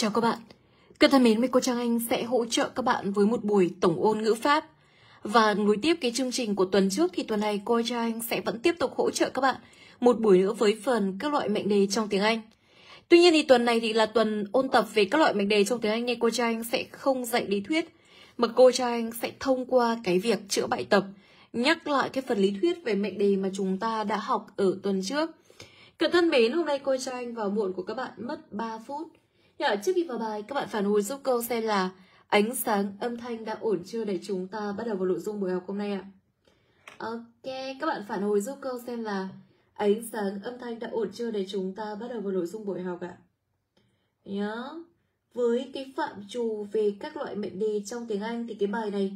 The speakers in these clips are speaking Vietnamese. Chào các bạn, các thân mến, mình cô Trang Anh sẽ hỗ trợ các bạn với một buổi tổng ôn ngữ pháp. Và nối tiếp cái chương trình của tuần trước thì tuần này cô Trang Anh sẽ vẫn tiếp tục hỗ trợ các bạn một buổi nữa với phần các loại mệnh đề trong tiếng Anh. Tuy nhiên thì tuần này thì là tuần ôn tập về các loại mệnh đề trong tiếng Anh nên cô Trang Anh sẽ không dạy lý thuyết, mà cô Trang Anh sẽ thông qua cái việc chữa bài tập, nhắc lại cái phần lý thuyết về mệnh đề mà chúng ta đã học ở tuần trước. Các thân mến, hôm nay cô Trang Anh vào muộn của các bạn mất 3 phút. Trước khi vào bài, các bạn phản hồi giúp cô xem là ánh sáng, âm thanh đã ổn chưa để chúng ta bắt đầu vào nội dung buổi học hôm nay ạ. Ok, các bạn phản hồi giúp cô xem là ánh sáng, âm thanh đã ổn chưa để chúng ta bắt đầu vào nội dung buổi học ạ. Với cái phạm trù về các loại mệnh đề trong tiếng Anh thì cái bài này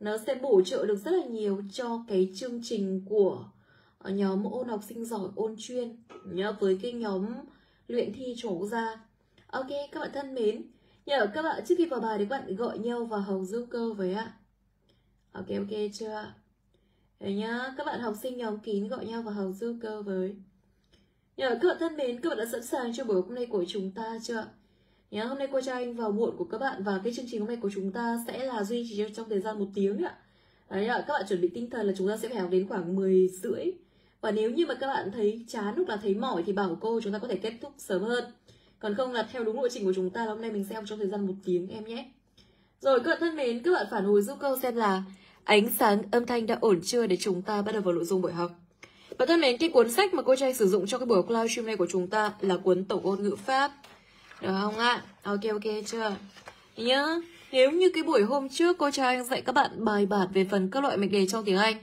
nó sẽ bổ trợ được rất là nhiều cho cái chương trình của nhóm ôn học sinh giỏi ôn chuyên với cái nhóm luyện thi chuẩn quốc gia. Ok các bạn thân mến, nhờ các bạn trước khi vào bài thì các bạn gọi nhau vào học giúp cô với ạ. Ok chưa? Đấy nhá, các bạn học sinh nhóm kín gọi nhau vào học giúp cô với. Nhờ các bạn thân mến, các bạn đã sẵn sàng cho buổi hôm nay của chúng ta chưa? Nhá, hôm nay cô Trang Anh vào muộn của các bạn và cái chương trình hôm nay của chúng ta sẽ là duy trì trong thời gian 1 tiếng ạ. Đấy ạ, các bạn chuẩn bị tinh thần là chúng ta sẽ phải học đến khoảng 10:30. Và nếu như mà các bạn thấy chán hoặc là thấy mỏi thì bảo cô chúng ta có thể kết thúc sớm hơn. Còn không là theo đúng lộ trình của chúng ta là hôm nay mình sẽ học trong thời gian 1 tiếng em nhé. Rồi các bạn thân mến, các bạn phản hồi giúp cô xem là ánh sáng, âm thanh đã ổn chưa để chúng ta bắt đầu vào nội dung buổi học. Và thân mến, cái cuốn sách mà cô Trang sử dụng cho cái buổi học livestream này của chúng ta là cuốn tổng ôn ngữ pháp. Được không ạ? Ok chưa? Nhớ, nếu như cái buổi hôm trước cô Trang dạy các bạn bài bản về phần các loại mệnh đề trong tiếng Anh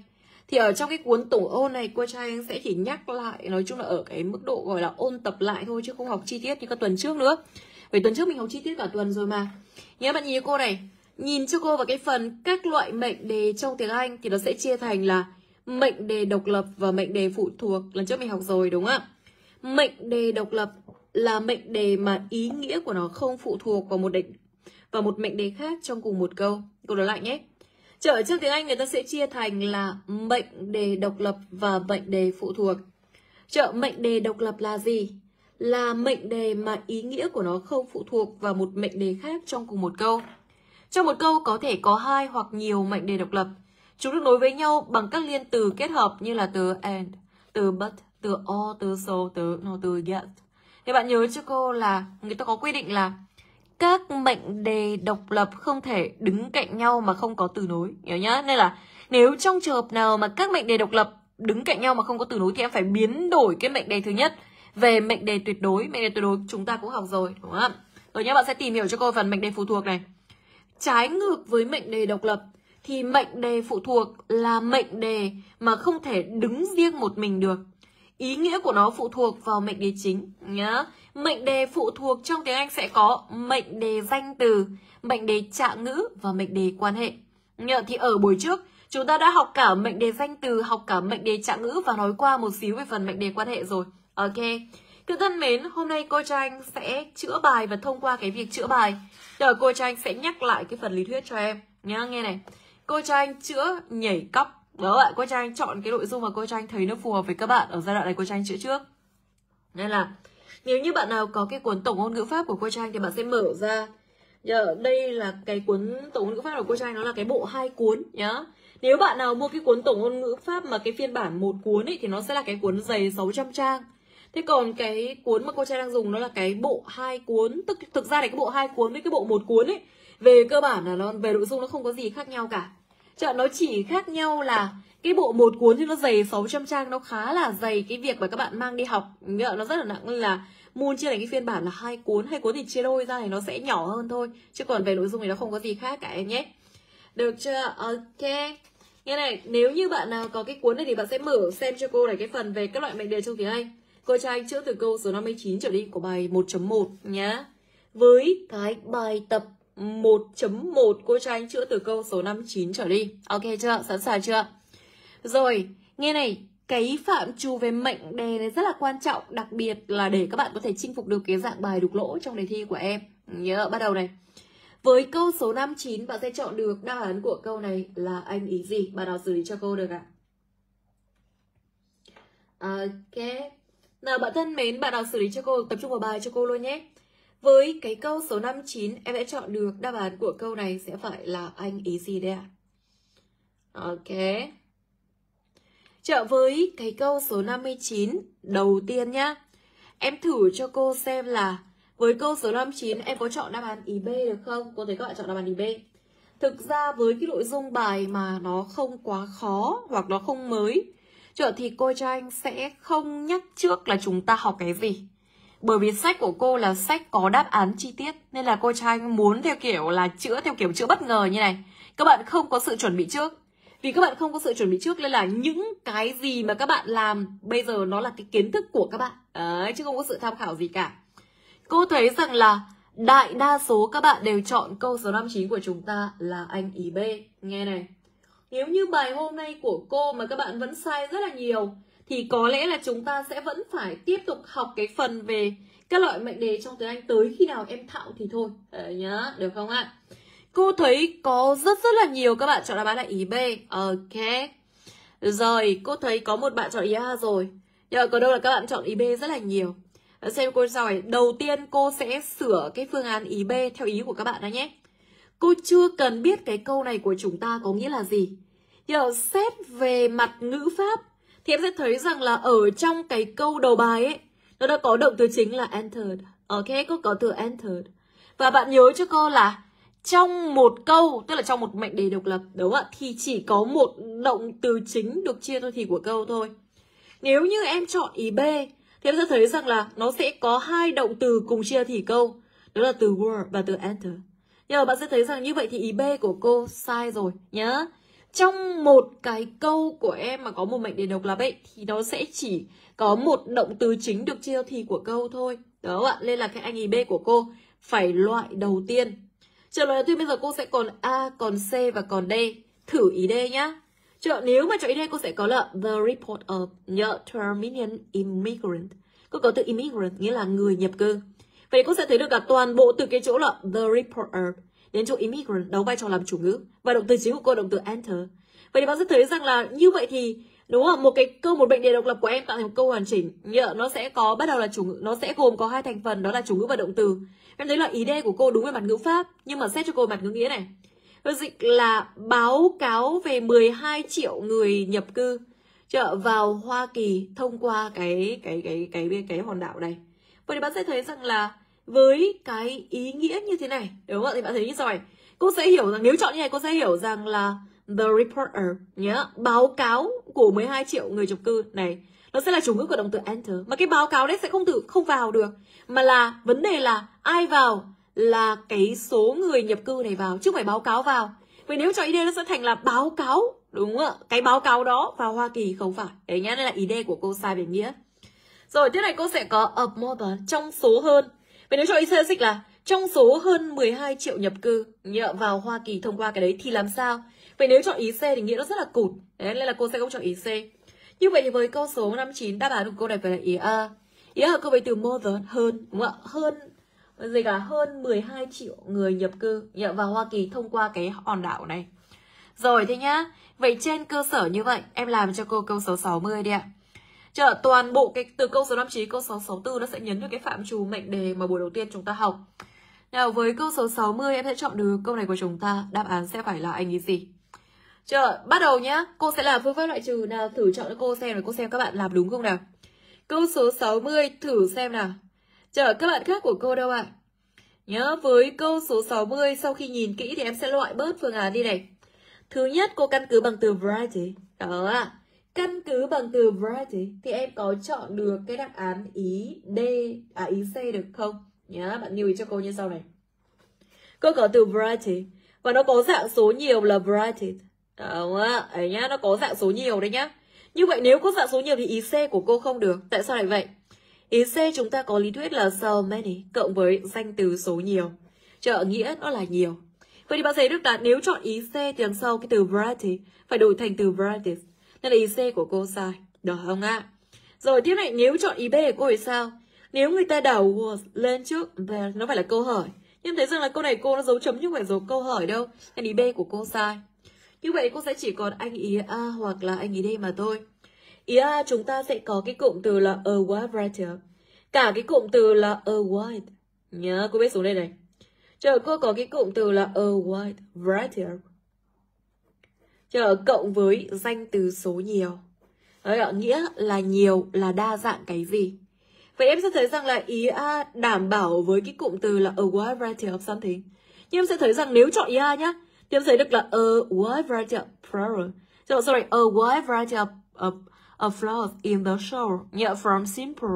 thì ở trong cái cuốn tổng ôn này cô Trang sẽ chỉ nhắc lại, nói chung là ở cái mức độ gọi là ôn tập lại thôi chứ không học chi tiết như các tuần trước nữa. Vì tuần trước mình học chi tiết cả tuần rồi mà. Nhớ bạn nhìn cô này, nhìn cho cô vào cái phần các loại mệnh đề trong tiếng Anh thì nó sẽ chia thành là mệnh đề độc lập và mệnh đề phụ thuộc. Lần trước mình học rồi đúng không ạ? Mệnh đề độc lập là mệnh đề mà ý nghĩa của nó không phụ thuộc vào một mệnh đề khác trong cùng một câu. Cô nói lại nhé. Ở trong tiếng Anh người ta sẽ chia thành là mệnh đề độc lập và mệnh đề phụ thuộc. Mệnh đề độc lập là gì? Là mệnh đề mà ý nghĩa của nó không phụ thuộc vào một mệnh đề khác trong cùng một câu. Trong một câu có thể có 2 hoặc nhiều mệnh đề độc lập. Chúng được nối với nhau bằng các liên từ kết hợp như là từ and, từ but, từ or, từ so, từ no, từ yet. Thì bạn nhớ cho cô là người ta có quy định là các mệnh đề độc lập không thể đứng cạnh nhau mà không có từ nối, hiểu nhá? Nên là nếu trong trường hợp nào mà các mệnh đề độc lập đứng cạnh nhau mà không có từ nối thì em phải biến đổi cái mệnh đề thứ nhất về mệnh đề tuyệt đối. Mệnh đề tuyệt đối chúng ta cũng học rồi, đúng không? Rồi nhá, bạn sẽ tìm hiểu cho cô phần mệnh đề phụ thuộc này. Trái ngược với mệnh đề độc lập thì mệnh đề phụ thuộc là mệnh đề mà không thể đứng riêng một mình được. Ý nghĩa của nó phụ thuộc vào mệnh đề chính nhá. Mệnh đề phụ thuộc trong tiếng Anh sẽ có mệnh đề danh từ, mệnh đề trạng ngữ và mệnh đề quan hệ. Thì ở buổi trước chúng ta đã học cả mệnh đề danh từ, học cả mệnh đề trạng ngữ và nói qua một xíu về phần mệnh đề quan hệ rồi. Ok. Các thân mến, hôm nay cô Trang sẽ chữa bài và thông qua cái việc chữa bài, cô Trang sẽ nhắc lại cái phần lý thuyết cho em nhá. Nghe này, cô Trang chữa nhảy cóc. Đó ạ, cô Trang chọn cái nội dung mà cô Trang thấy nó phù hợp với các bạn ở giai đoạn này, cô Trang chữa trước. Nên là nếu như bạn nào có cái cuốn tổng ôn ngữ pháp của cô Trang thì bạn sẽ mở ra. Ở đây là cái cuốn tổng ôn ngữ pháp của cô Trang, nó là cái bộ 2 cuốn nhá. Nếu bạn nào mua cái cuốn tổng ôn ngữ pháp mà cái phiên bản 1 cuốn ấy thì nó sẽ là cái cuốn dày 600 trang. Thế còn cái cuốn mà cô Trang đang dùng nó là cái bộ 2 cuốn. Thực ra này, cái bộ 2 cuốn với cái bộ 1 cuốn ấy về cơ bản là nó về nội dung nó không có gì khác nhau cả. Nó chỉ khác nhau là cái bộ 1 cuốn thì nó dày 600 trang, nó khá là dày cái việc mà các bạn mang đi học, nó rất là nặng, là muốn chia thành cái phiên bản là 2 cuốn thì chia đôi ra thì nó sẽ nhỏ hơn thôi, chứ còn về nội dung thì nó không có gì khác cả em nhé. Được chưa? Ok. Như này, nếu như bạn nào có cái cuốn này thì bạn sẽ mở xem cho cô này cái phần về các loại mệnh đề trong tiếng Anh. Cô Trang Anh chữa từ câu số 59 trở đi của bài 1.1 nhá. Với cái bài tập 1.1 cô Trang Anh chữa từ câu số 59 trở đi. Ok chưa? Sẵn sàng chưa? Rồi, nghe này, cái phạm trù về mệnh đề này rất là quan trọng, đặc biệt là để các bạn có thể chinh phục được cái dạng bài đục lỗ trong đề thi của em. Nhớ, bắt đầu này. Với câu số 59 bạn sẽ chọn được đáp án của câu này là anh ý gì? Bạn nào xử lý cho cô được ạ? Ok. Nào bạn thân mến, bạn nào xử lý cho cô, tập trung vào bài cho cô luôn nhé. Với cái câu số 59, em sẽ chọn được đáp án của câu này sẽ phải là anh ý gì đây ạ? Ok. Trở với cái câu số 59 đầu tiên nhá. Em thử cho cô xem là với câu số 59 em có chọn đáp án ý B được không? Cô thấy các bạn chọn đáp án ý B. Thực ra với cái nội dung bài mà nó không quá khó hoặc nó không mới, thì cô Trang sẽ không nhắc trước là chúng ta học cái gì. Bởi vì sách của cô là sách có đáp án chi tiết, nên là cô Trang muốn theo kiểu là chữa bất ngờ như này. Các bạn không có sự chuẩn bị trước. Vì các bạn không có sự chuẩn bị trước nên là những cái gì mà các bạn làm bây giờ nó là cái kiến thức của các bạn. Đấy, chứ không có sự tham khảo gì cả. Cô thấy rằng là đại đa số các bạn đều chọn câu số 59 của chúng ta là anh ý B. Nghe này. Nếu như bài hôm nay của cô mà các bạn vẫn sai rất là nhiều thì có lẽ là chúng ta sẽ vẫn phải tiếp tục học cái phần về các loại mệnh đề trong tiếng Anh tới khi nào em thạo thì thôi. Đấy nhá, được không ạ? Cô thấy có rất là nhiều các bạn chọn đáp án là ý B. Ok. Rồi, cô thấy có một bạn chọn ý A rồi. Nhưng mà có đâu là các bạn chọn ý B rất là nhiều. Xem cô sau này. Đầu tiên cô sẽ sửa cái phương án ý B theo ý của các bạn đó nhé. Cô chưa cần biết cái câu này của chúng ta có nghĩa là gì. Giờ xét về mặt ngữ pháp thì em sẽ thấy rằng là ở trong cái câu đầu bài ấy, nó đã có động từ chính là entered. Ok, cô có từ entered. Và bạn nhớ cho cô là trong một câu, tức là trong một mệnh đề độc lập, đúng không ạ? Thì chỉ có một động từ chính được chia thôi thì của câu thôi. Nếu như em chọn ý B thì em sẽ thấy rằng là nó sẽ có hai động từ cùng chia thì câu, đó là từ word và từ enter. Nhưng mà bạn sẽ thấy rằng như vậy thì ý B của cô sai rồi nhá. Trong một cái câu của em mà có một mệnh đề độc lập ấy thì nó sẽ chỉ có một động từ chính được chia thì của câu thôi. Đó ạ, nên là cái anh ý B của cô phải loại đầu tiên. Trở lại thì bây giờ cô sẽ còn A, còn C và còn D. Thử ý D nhá. Nếu mà chọn ý D cô sẽ có là the report of the Terminian immigrant. Cô có từ immigrant nghĩa là người nhập cư. Vậy cô sẽ thấy được cả toàn bộ từ cái chỗ là the report of đến chỗ immigrant đóng vai trò làm chủ ngữ. Và động từ chính của cô động từ enter. Vậy thì bạn sẽ thấy rằng là như vậy thì đúng không? Một cái câu, một mệnh đề độc lập của em tạo thành một câu hoàn chỉnh. Nó sẽ có bắt đầu là chủ ngữ, nó sẽ gồm có hai thành phần đó là chủ ngữ và động từ. Em thấy là ý D của cô đúng về mặt ngữ pháp, nhưng mà xét cho cô mặt ngữ nghĩa này. Dịch là báo cáo về 12 triệu người nhập cư vào Hoa Kỳ thông qua cái hòn đảo này. Vậy thì bạn sẽ thấy rằng là với cái ý nghĩa như thế này, đúng không ạ? Thì bạn thấy như rồi. Cô sẽ hiểu rằng nếu chọn như này cô sẽ hiểu rằng là the reporter nhé, báo cáo của 12 triệu người nhập cư này, nó sẽ là chủ ngữ của động từ enter. Mà cái báo cáo đấy sẽ không vào được, mà là vấn đề là ai vào, là cái số người nhập cư này vào chứ không phải báo cáo vào. Vậy nếu cho ý D nó sẽ thành là báo cáo, đúng không ạ? Cái báo cáo đó vào Hoa Kỳ không phải. Đấy nhá, nên là ý D của cô sai về nghĩa. Rồi tiếp này cô sẽ có of more than, trong số hơn. Vậy nếu cho ý C dịch là trong số hơn 12 triệu nhập cư vào Hoa Kỳ thông qua cái đấy thì làm sao? Vậy nếu chọn ý C thì nghĩa nó rất là cụt. Đấy, nên là cô sẽ không chọn ý C. Như vậy thì với câu số 59 đáp án của câu này phải là ý A. Ý A câu với từ more than, hơn, đúng không ạ? Gì cả hơn 12 triệu người nhập cư vào Hoa Kỳ thông qua cái hòn đảo này. Rồi thế nhá. Vậy trên cơ sở như vậy, em làm cho cô câu số 60 đi ạ. Toàn bộ cái từ câu số 59, câu số 64 nó sẽ nhấn vào cái phạm trù mệnh đề mà buổi đầu tiên chúng ta học. Nào với câu số 60 em sẽ chọn được câu này của chúng ta, đáp án sẽ phải là anh ý gì? Bắt đầu nhá. Cô sẽ làm phương pháp loại trừ. Nào thử chọn cho cô xem rồi cô xem các bạn làm đúng không nào. Câu số 60 thử xem nào. Các bạn khác của cô đâu ạ? Nhớ với câu số 60 sau khi nhìn kỹ thì em sẽ loại bớt phương án đi này. Thứ nhất cô căn cứ bằng từ variety. Đó ạ. Căn cứ bằng từ variety thì em có chọn được cái đáp án ý D ý C được không? Nhá, bạn lưu ý cho cô như sau này. Cô có từ variety và nó có dạng số nhiều là variety. Đúng ạ. Đấy nhá, nó có dạng số nhiều đấy nhá. Như vậy nếu có dạng số nhiều thì ý C của cô không được. Tại sao lại vậy? Ý C chúng ta có lý thuyết là so many cộng với danh từ số nhiều. Nghĩa nó là nhiều. Vậy thì bạn thấy được là nếu chọn ý C thì đằng sau cái từ variety phải đổi thành từ varieties. Nên là ý C của cô sai. Được không ạ? Rồi tiếp này nếu chọn ý B của cô thì sao? Nếu người ta đảo was lên trước và nó phải là câu hỏi. Nhưng thấy rằng là câu này cô nó dấu chấm chứ không phải dấu câu hỏi đâu. Nên ý B của cô sai. Như vậy cô sẽ chỉ còn anh ý A hoặc là anh ý D mà thôi. Ý A chúng ta sẽ có cái cụm từ là a wide variety. Cả cái cụm từ là a wide nhớ. Cô biết xuống đây này. Chờ cô có cái cụm từ là a wide variety. Chờ cộng với danh từ số nhiều. Đấy ạ, nghĩa là nhiều, là đa dạng cái gì. Vậy em sẽ thấy rằng là ý A đảm bảo với cái cụm từ là a wide variety of something. Nhưng em sẽ thấy rằng nếu chọn ý A nhá, thì em thấy được là a wide variety of flowers. So, sorry, a wide variety of flowers in the show. Yeah, from simple.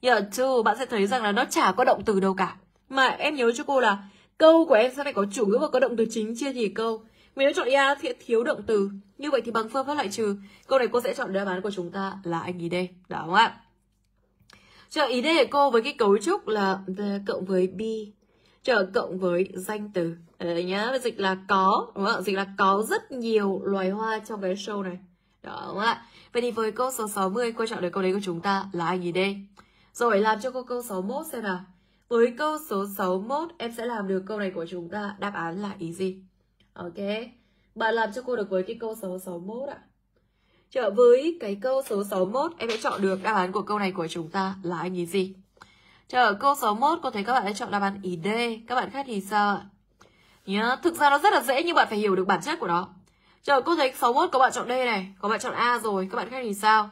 Yeah, to. Bạn sẽ thấy rằng là nó chả có động từ đâu cả. Mà em nhớ cho cô là câu của em sẽ phải có chủ ngữ và có động từ chính chia thì câu. Nếu chọn IA thì thiếu động từ. Như vậy thì bằng phương pháp loại trừ, câu này cô sẽ chọn đáp án của chúng ta là anh ý D. Đó không ạ? Chờ ý D của cô với cái cấu trúc là cộng với B, chờ cộng với danh từ. Đấy nhá, dịch là có, đúng không? Dịch là có rất nhiều loài hoa trong cái show này. Đó không ạ? Vậy thì với câu số 60, cô chọn được câu đấy của chúng ta là anh ý D. Rồi làm cho cô câu 61 xem nào. Với câu số 61, em sẽ làm được câu này của chúng ta đáp án là ý gì? Ok, bạn làm cho cô được với cái câu số 61 ạ. Trở với cái câu số 61, em sẽ chọn được đáp án của câu này của chúng ta là anh ý gì? Chờ câu 61, cô thấy các bạn đã chọn đáp án ý D. Các bạn khác thì sao ạ? Yeah, thực ra nó rất là dễ nhưng bạn phải hiểu được bản chất của nó. Chờ cô thấy 61 có bạn chọn D này, có bạn chọn A rồi, các bạn khác thì sao?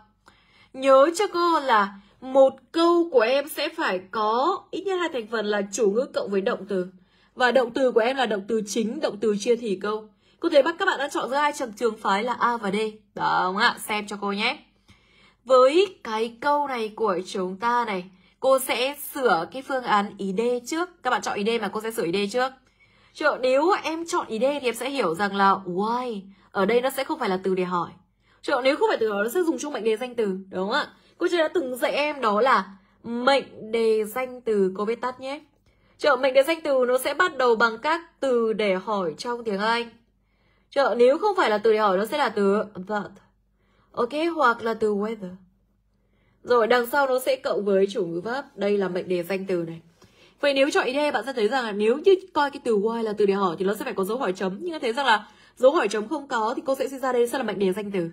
Nhớ cho cô là một câu của em sẽ phải có ít nhất hai thành phần là chủ ngữ cộng với động từ. Và động từ của em là động từ chính, động từ chia thì câu. Cô thấy các bạn đã chọn giữa hai trường phái là A và D. Đó không ạ? Xem cho cô nhé. Với cái câu này của chúng ta này, cô sẽ sửa cái phương án ý D trước. Các bạn chọn ý D mà cô sẽ sửa ý D trước. Chứ nếu em chọn ý D thì em sẽ hiểu rằng là why. Ở đây nó sẽ không phải là từ để hỏi. Chứ nếu không phải từ đó, nó sẽ dùng chung mệnh đề danh từ. Đúng không ạ? Cô chưa đã từng dạy em đó là mệnh đề danh từ. Cô viết tắt nhé. Chợ mệnh đề danh từ nó sẽ bắt đầu bằng các từ để hỏi trong tiếng Anh. Chợ nếu không phải là từ để hỏi nó sẽ là từ that. Ok, hoặc là từ weather. Rồi đằng sau nó sẽ cộng với chủ ngữ pháp. Đây là mệnh đề danh từ này. Vậy nếu chọn ý D bạn sẽ thấy rằng là nếu như coi cái từ why là từ để hỏi thì nó sẽ phải có dấu hỏi chấm. Nhưng nó thấy rằng là dấu hỏi chấm không có thì cô sẽ suy ra đây sẽ là mệnh đề danh từ.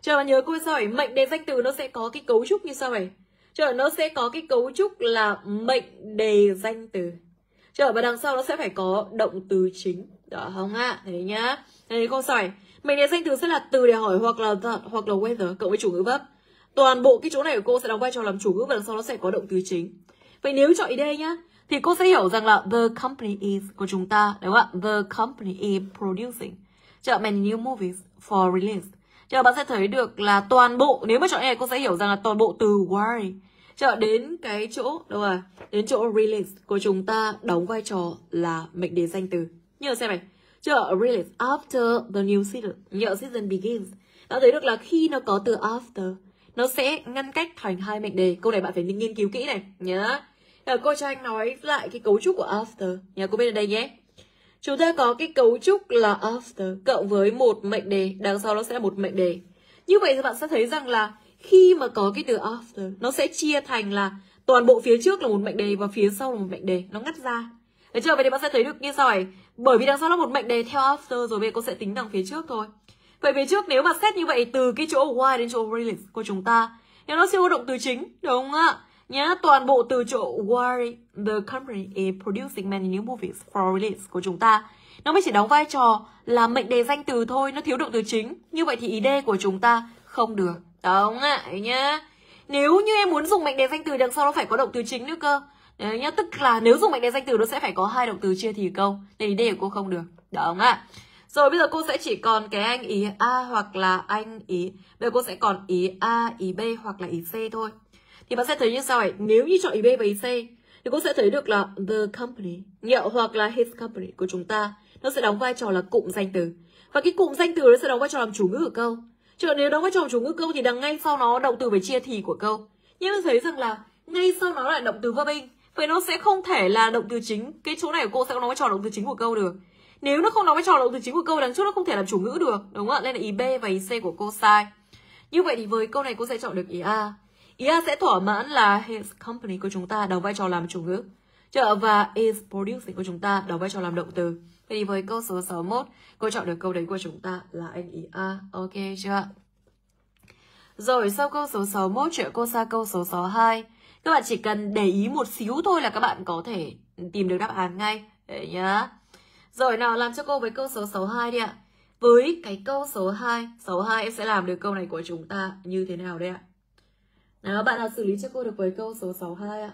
Chợ bạn nhớ cô sao ấy, mệnh đề danh từ nó sẽ có cái cấu trúc như sau này. Chờ nó sẽ có cái cấu trúc là mệnh đề danh từ. Chờ và đằng sau nó sẽ phải có động từ chính. Đó không ạ? Thế nhá. Thế cô sỏi. Mệnh đề danh từ sẽ là từ để hỏi hoặc là weather cộng với chủ ngữ vấp. Toàn bộ cái chỗ này của cô sẽ đóng vai trò làm chủ ngữ và đằng sau nó sẽ có động từ chính. Vậy nếu chọn ý đây nhá, thì cô sẽ hiểu rằng là the company is của chúng ta, đúng không ạ? The company is producing many new movies for release. Chờ bạn sẽ thấy được là toàn bộ, nếu mà chọn này cô sẽ hiểu rằng là toàn bộ từ why chờ đến cái chỗ đâu à, đến chỗ release của chúng ta đóng vai trò là mệnh đề danh từ. Nhớ xem này, chờ release after the new season, nhớ season begins. Đã thấy được là khi nó có từ after, nó sẽ ngăn cách thành hai mệnh đề. Câu này bạn phải nghiên cứu kỹ này nhá. Cô Trang nói lại cái cấu trúc của after nhá, cô biết ở đây nhé. Chúng ta có cái cấu trúc là after cộng với một mệnh đề, đằng sau nó sẽ là một mệnh đề. Như vậy thì bạn sẽ thấy rằng là khi mà có cái từ after, nó sẽ chia thành là toàn bộ phía trước là một mệnh đề và phía sau là một mệnh đề, nó ngắt ra. Đấy chưa? Vậy thì bạn sẽ thấy được như sau này, bởi vì đằng sau nó một mệnh đề theo after rồi, bây giờ cô sẽ tính đằng phía trước thôi. Vậy phía trước nếu mà xét như vậy từ cái chỗ why đến chỗ release của chúng ta, nếu nó siêu hoạt động từ chính, đúng không ạ? Nhá, toàn bộ từ chỗ why the company is producing many new movies for release của chúng ta nó mới chỉ đóng vai trò là mệnh đề danh từ thôi, nó thiếu động từ chính. Như vậy thì ý D của chúng ta không được, đúng ạ nhá. Nếu như em muốn dùng mệnh đề danh từ đằng sau nó phải có động từ chính nữa cơ. Đấy nhá, tức là nếu dùng mệnh đề danh từ nó sẽ phải có hai động từ chia thì câu. Nên ý D của cô không được, đúng ạ. Rồi bây giờ cô sẽ chỉ còn cái anh ý A hoặc là anh ý. Bây giờ cô sẽ còn ý A, ý B hoặc là ý C thôi. Thì bạn sẽ thấy như sau này, nếu như chọn ý B và ý C thì cô sẽ thấy được là the company hoặc là his company của chúng ta nó sẽ đóng vai trò là cụm danh từ. Và cái cụm danh từ nó sẽ đóng vai trò làm chủ ngữ của câu. Chứ nếu đóng vai trò làm chủ ngữ câu thì đằng ngay sau nó động từ về chia thì của câu. Nhưng mà thấy rằng là ngay sau nó lại động từ verb in. Vậy nó sẽ không thể là động từ chính, cái chỗ này của cô sẽ không đóng vai trò động từ chính của câu được. Nếu nó không đóng vai trò động từ chính của câu đằng trước nó không thể làm chủ ngữ được, đúng không ạ? Nên là ý B và ý C của cô sai. Như vậy thì với câu này cô sẽ chọn được ý A. Ý A sẽ thỏa mãn là his company của chúng ta đóng vai trò làm chủ ngữ. Chợ và is producing của chúng ta đóng vai trò làm động từ. Vậy thì với câu số 61, cô chọn được câu đấy của chúng ta là anh ý A. Ok chưa? Rồi sau câu số 61, chuyện cô sang câu số 62. Các bạn chỉ cần để ý một xíu thôi là các bạn có thể tìm được đáp án ngay. Đấy nhá. Rồi nào, làm cho cô với câu số 62 đi ạ. Với cái câu số 62 em sẽ làm được câu này của chúng ta như thế nào đây ạ? Nào, bạn nào xử lý cho cô được với câu số 62 ạ?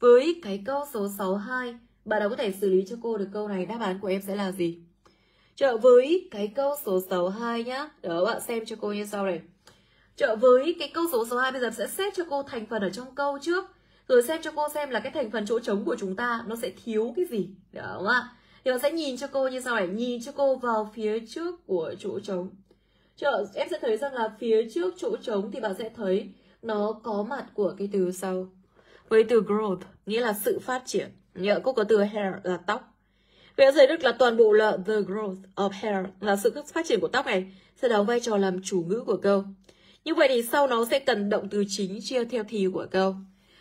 Với cái câu số 62, bạn nào có thể xử lý cho cô được câu này, đáp án của em sẽ là gì? Chợ với cái câu số 62 nhá. Đó, bạn xem cho cô như sau này. Chợ với cái câu số 62 bây giờ sẽ xếp cho cô thành phần ở trong câu trước. Rồi xem cho cô xem là cái thành phần chỗ trống của chúng ta nó sẽ thiếu cái gì. Đó không ạ? Thì bạn sẽ nhìn cho cô như sau này, nhìn cho cô vào phía trước của chỗ trống. Em sẽ thấy rằng là phía trước chỗ trống thì bạn sẽ thấy nó có mặt của cái từ sau. Với từ growth, nghĩa là sự phát triển. Nhớ cô có từ hair là tóc. Vậy giới đức là toàn bộ là the growth of hair, là sự phát triển của tóc này, sẽ đóng vai trò làm chủ ngữ của câu. Như vậy thì sau nó sẽ cần động từ chính chia theo thì của câu.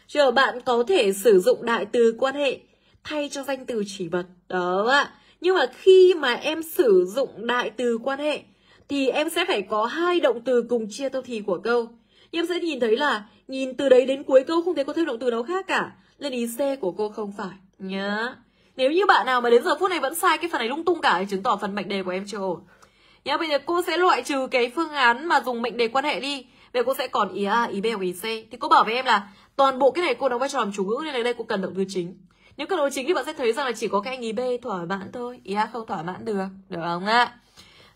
Chờ bạn có thể sử dụng đại từ quan hệ thay cho danh từ chỉ bật. Đó ạ. Nhưng mà khi mà em sử dụng đại từ quan hệ thì em sẽ phải có hai động từ cùng chia theo thì của câu. Nhưng em sẽ nhìn thấy là nhìn từ đấy đến cuối câu không thấy có thêm động từ nào khác cả. Nên ý C của cô không phải nhá. Yeah. Nếu như bạn nào mà đến giờ phút này vẫn sai cái phần này lung tung cả thì chứng tỏ phần mệnh đề của em chưa ổn. Nhá, yeah, bây giờ cô sẽ loại trừ cái phương án mà dùng mệnh đề quan hệ đi. Vậy cô sẽ còn ý A, ý B hoặc ý C. Thì cô bảo với em là toàn bộ cái này cô đóng vai trò làm chủ ngữ nên là đây cô cần động từ chính. Nếu cần động từ chính thì bạn sẽ thấy rằng là chỉ có cái anh ý B thỏa mãn thôi, ý A không thỏa mãn được, được không ạ?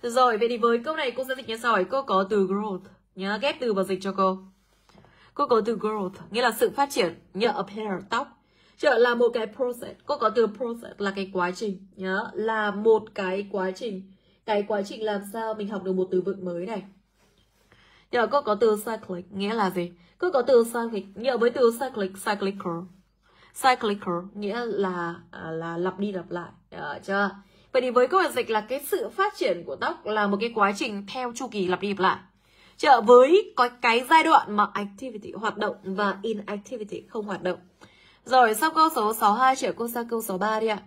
Rồi, vậy thì với câu này cô sẽ dịch như sau ấy, cô có từ growth nhá, ghép từ vào dịch cho cô. Cô có từ growth, nghĩa là sự phát triển, nhờ a pair tóc. Chợ là một cái process, cô có từ process là cái quá trình nhá, là một cái quá trình. Cái quá trình làm sao mình học được một từ vựng mới này. Nhờ cô có từ cyclic, nghĩa là gì? Cô có từ cyclic, nhờ với từ cyclic, cyclical. Cyclical nghĩa là lặp đi lặp lại, được chưa? Vậy thì với câu này dịch là cái sự phát triển của tóc là một cái quá trình theo chu kỳ lặp đi lặp lại. Chợ với có cái giai đoạn mà activity hoạt động và inactivity không hoạt động. Rồi sau câu số 62 chở cô sang câu số 3 đi ạ.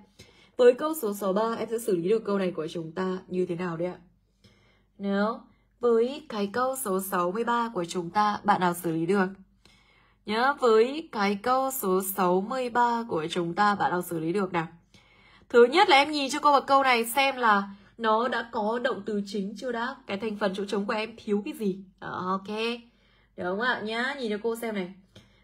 Với câu số 63 em sẽ xử lý được câu này của chúng ta như thế nào đấy ạ? Nếu với cái câu số 63 của chúng ta bạn nào xử lý được? Nhớ với cái câu số 63 của chúng ta bạn nào xử lý được nào? Thứ nhất là em nhìn cho cô vào câu này xem là nó đã có động từ chính chưa đã? Cái thành phần chỗ trống của em thiếu cái gì? Đó, ok. Được không ạ? Nhá, nhìn cho cô xem này.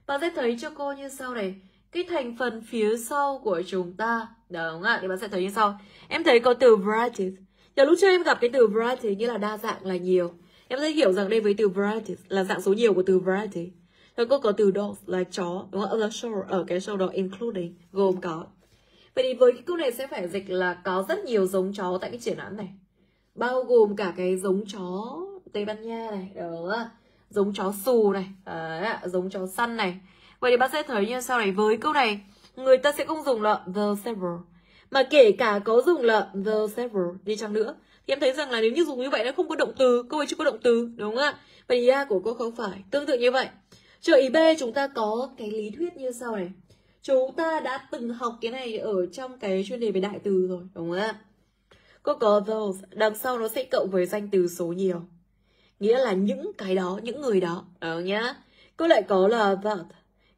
Bạn sẽ thấy cho cô như sau này. Cái thành phần phía sau của chúng ta. Được không ạ? Thì bạn sẽ thấy như sau. Em thấy có từ variety. Từ lúc trước em gặp cái từ variety nghĩa là đa dạng là nhiều. Em sẽ hiểu rằng đây với từ variety là dạng số nhiều của từ variety. Rồi cô có từ dog là chó. Đúng không? Ở cái show đó including gồm có. Vậy thì với cái câu này sẽ phải dịch là có rất nhiều giống chó tại cái triển lãm này. Bao gồm cả cái giống chó Tây Ban Nha này, đó, giống chó xù này, đó, giống chó săn này. Vậy thì bạn sẽ thấy như sau này, với câu này người ta sẽ không dùng là the several. Mà kể cả có dùng là the several đi chăng nữa, thì em thấy rằng là nếu như dùng như vậy nó không có động từ, câu ấy chưa có động từ, đúng không ạ? Vậy thì A của cô không phải, tương tự như vậy. Chờ ý B chúng ta có cái lý thuyết như sau này. Chúng ta đã từng học cái này ở trong cái chuyên đề về đại từ rồi, đúng không ạ? Cô có those, đằng sau nó sẽ cộng với danh từ số nhiều. Nghĩa là những cái đó, những người đó, đó nhá. Cô lại có là that,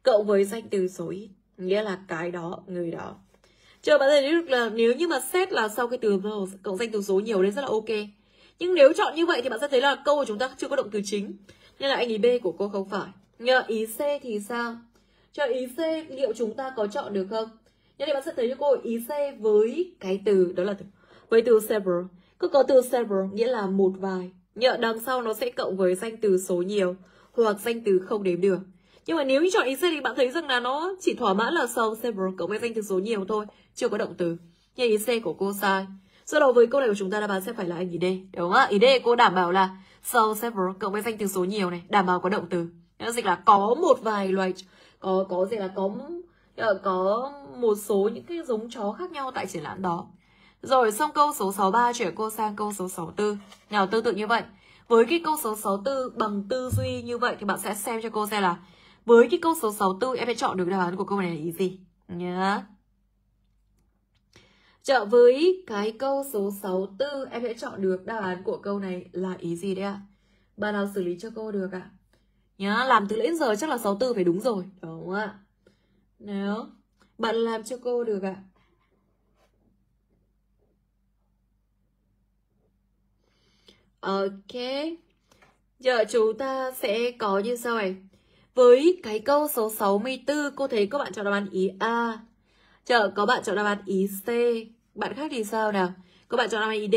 cộng với danh từ số ít, nghĩa là cái đó, người đó. Chờ bạn thấy được là nếu như mà xét là sau cái từ those, cộng danh từ số nhiều đấy rất là ok. Nhưng nếu chọn như vậy thì bạn sẽ thấy là câu của chúng ta chưa có động từ chính. Nên là anh ý B của cô không phải. Nhờ ý C thì sao? Cho ý C liệu chúng ta có chọn được không? Nhưng thì bạn sẽ thấy cho cô ý C với cái từ đó là với từ several. Cứ có từ several nghĩa là một vài. Nhờ đằng sau nó sẽ cộng với danh từ số nhiều hoặc danh từ không đếm được. Nhưng mà nếu như chọn ý C thì bạn thấy rằng là nó chỉ thỏa mãn là sau several cộng với danh từ số nhiều thôi, chưa có động từ. Nhưng ý C của cô sai. Sau đó với câu này của chúng ta đáp án sẽ phải là anh ý D, đúng không ạ? Ý D cô đảm bảo là sau several cộng với danh từ số nhiều này, đảm bảo có động từ. Nó dịch là có một vài loài, có gì là có một số những cái giống chó khác nhau tại triển lãm đó. Rồi xong câu số 63 chuyển cô sang câu số 64. Nào tương tự như vậy. Với cái câu số 64 bằng tư duy như vậy thì bạn sẽ xem cho cô xem là với cái câu số 64 em sẽ chọn được đáp án của câu này là ý gì nhá. Chợ với cái câu số 64 em sẽ chọn được đáp án của câu này là ý gì đấy ạ? Bạn nào xử lý cho cô được ạ? Nhá, làm từ nãy giờ chắc là 64 phải đúng rồi, đúng không ạ? Nếu Bạn làm cho cô được ạ. Ok. Giờ chúng ta sẽ có như sau này. Với cái câu số 64, cô thấy các bạn chọn đáp án ý A. Chờ có bạn chọn đáp án ý C. Bạn khác thì sao nào? Các bạn chọn đáp án ý D.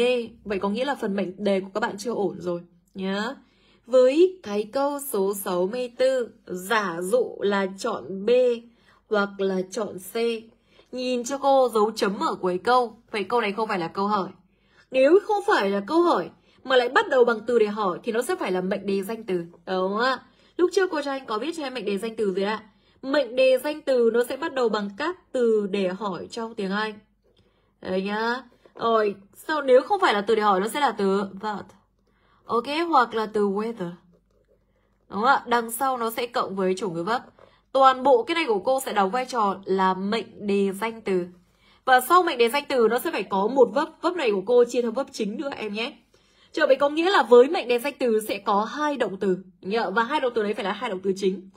Vậy có nghĩa là phần mệnh đề của các bạn chưa ổn rồi nhá. Với cái câu số 64, giả dụ là chọn B hoặc là chọn C. Nhìn cho cô dấu chấm ở cuối câu. Vậy câu này không phải là câu hỏi. Nếu không phải là câu hỏi mà lại bắt đầu bằng từ để hỏi thì nó sẽ phải là mệnh đề danh từ, đúng không ạ? Lúc trước cô Trang có viết cho em mệnh đề danh từ rồi ạ. Mệnh đề danh từ nó sẽ bắt đầu bằng các từ để hỏi trong tiếng Anh. Đấy nhá. Rồi, sau nếu không phải là từ để hỏi nó sẽ là từ that. Ok, hoặc là từ weather. Đúng không ạ? Đằng sau nó sẽ cộng với chủ ngữ vấp. Toàn bộ cái này của cô sẽ đóng vai trò là mệnh đề danh từ. Và sau mệnh đề danh từ nó sẽ phải có một vấp. Vấp này của cô chia thành vấp chính nữa em nhé. Trở về có nghĩa là với mệnh đề danh từ sẽ có hai động từ. Và hai động từ đấy phải là hai động từ chính.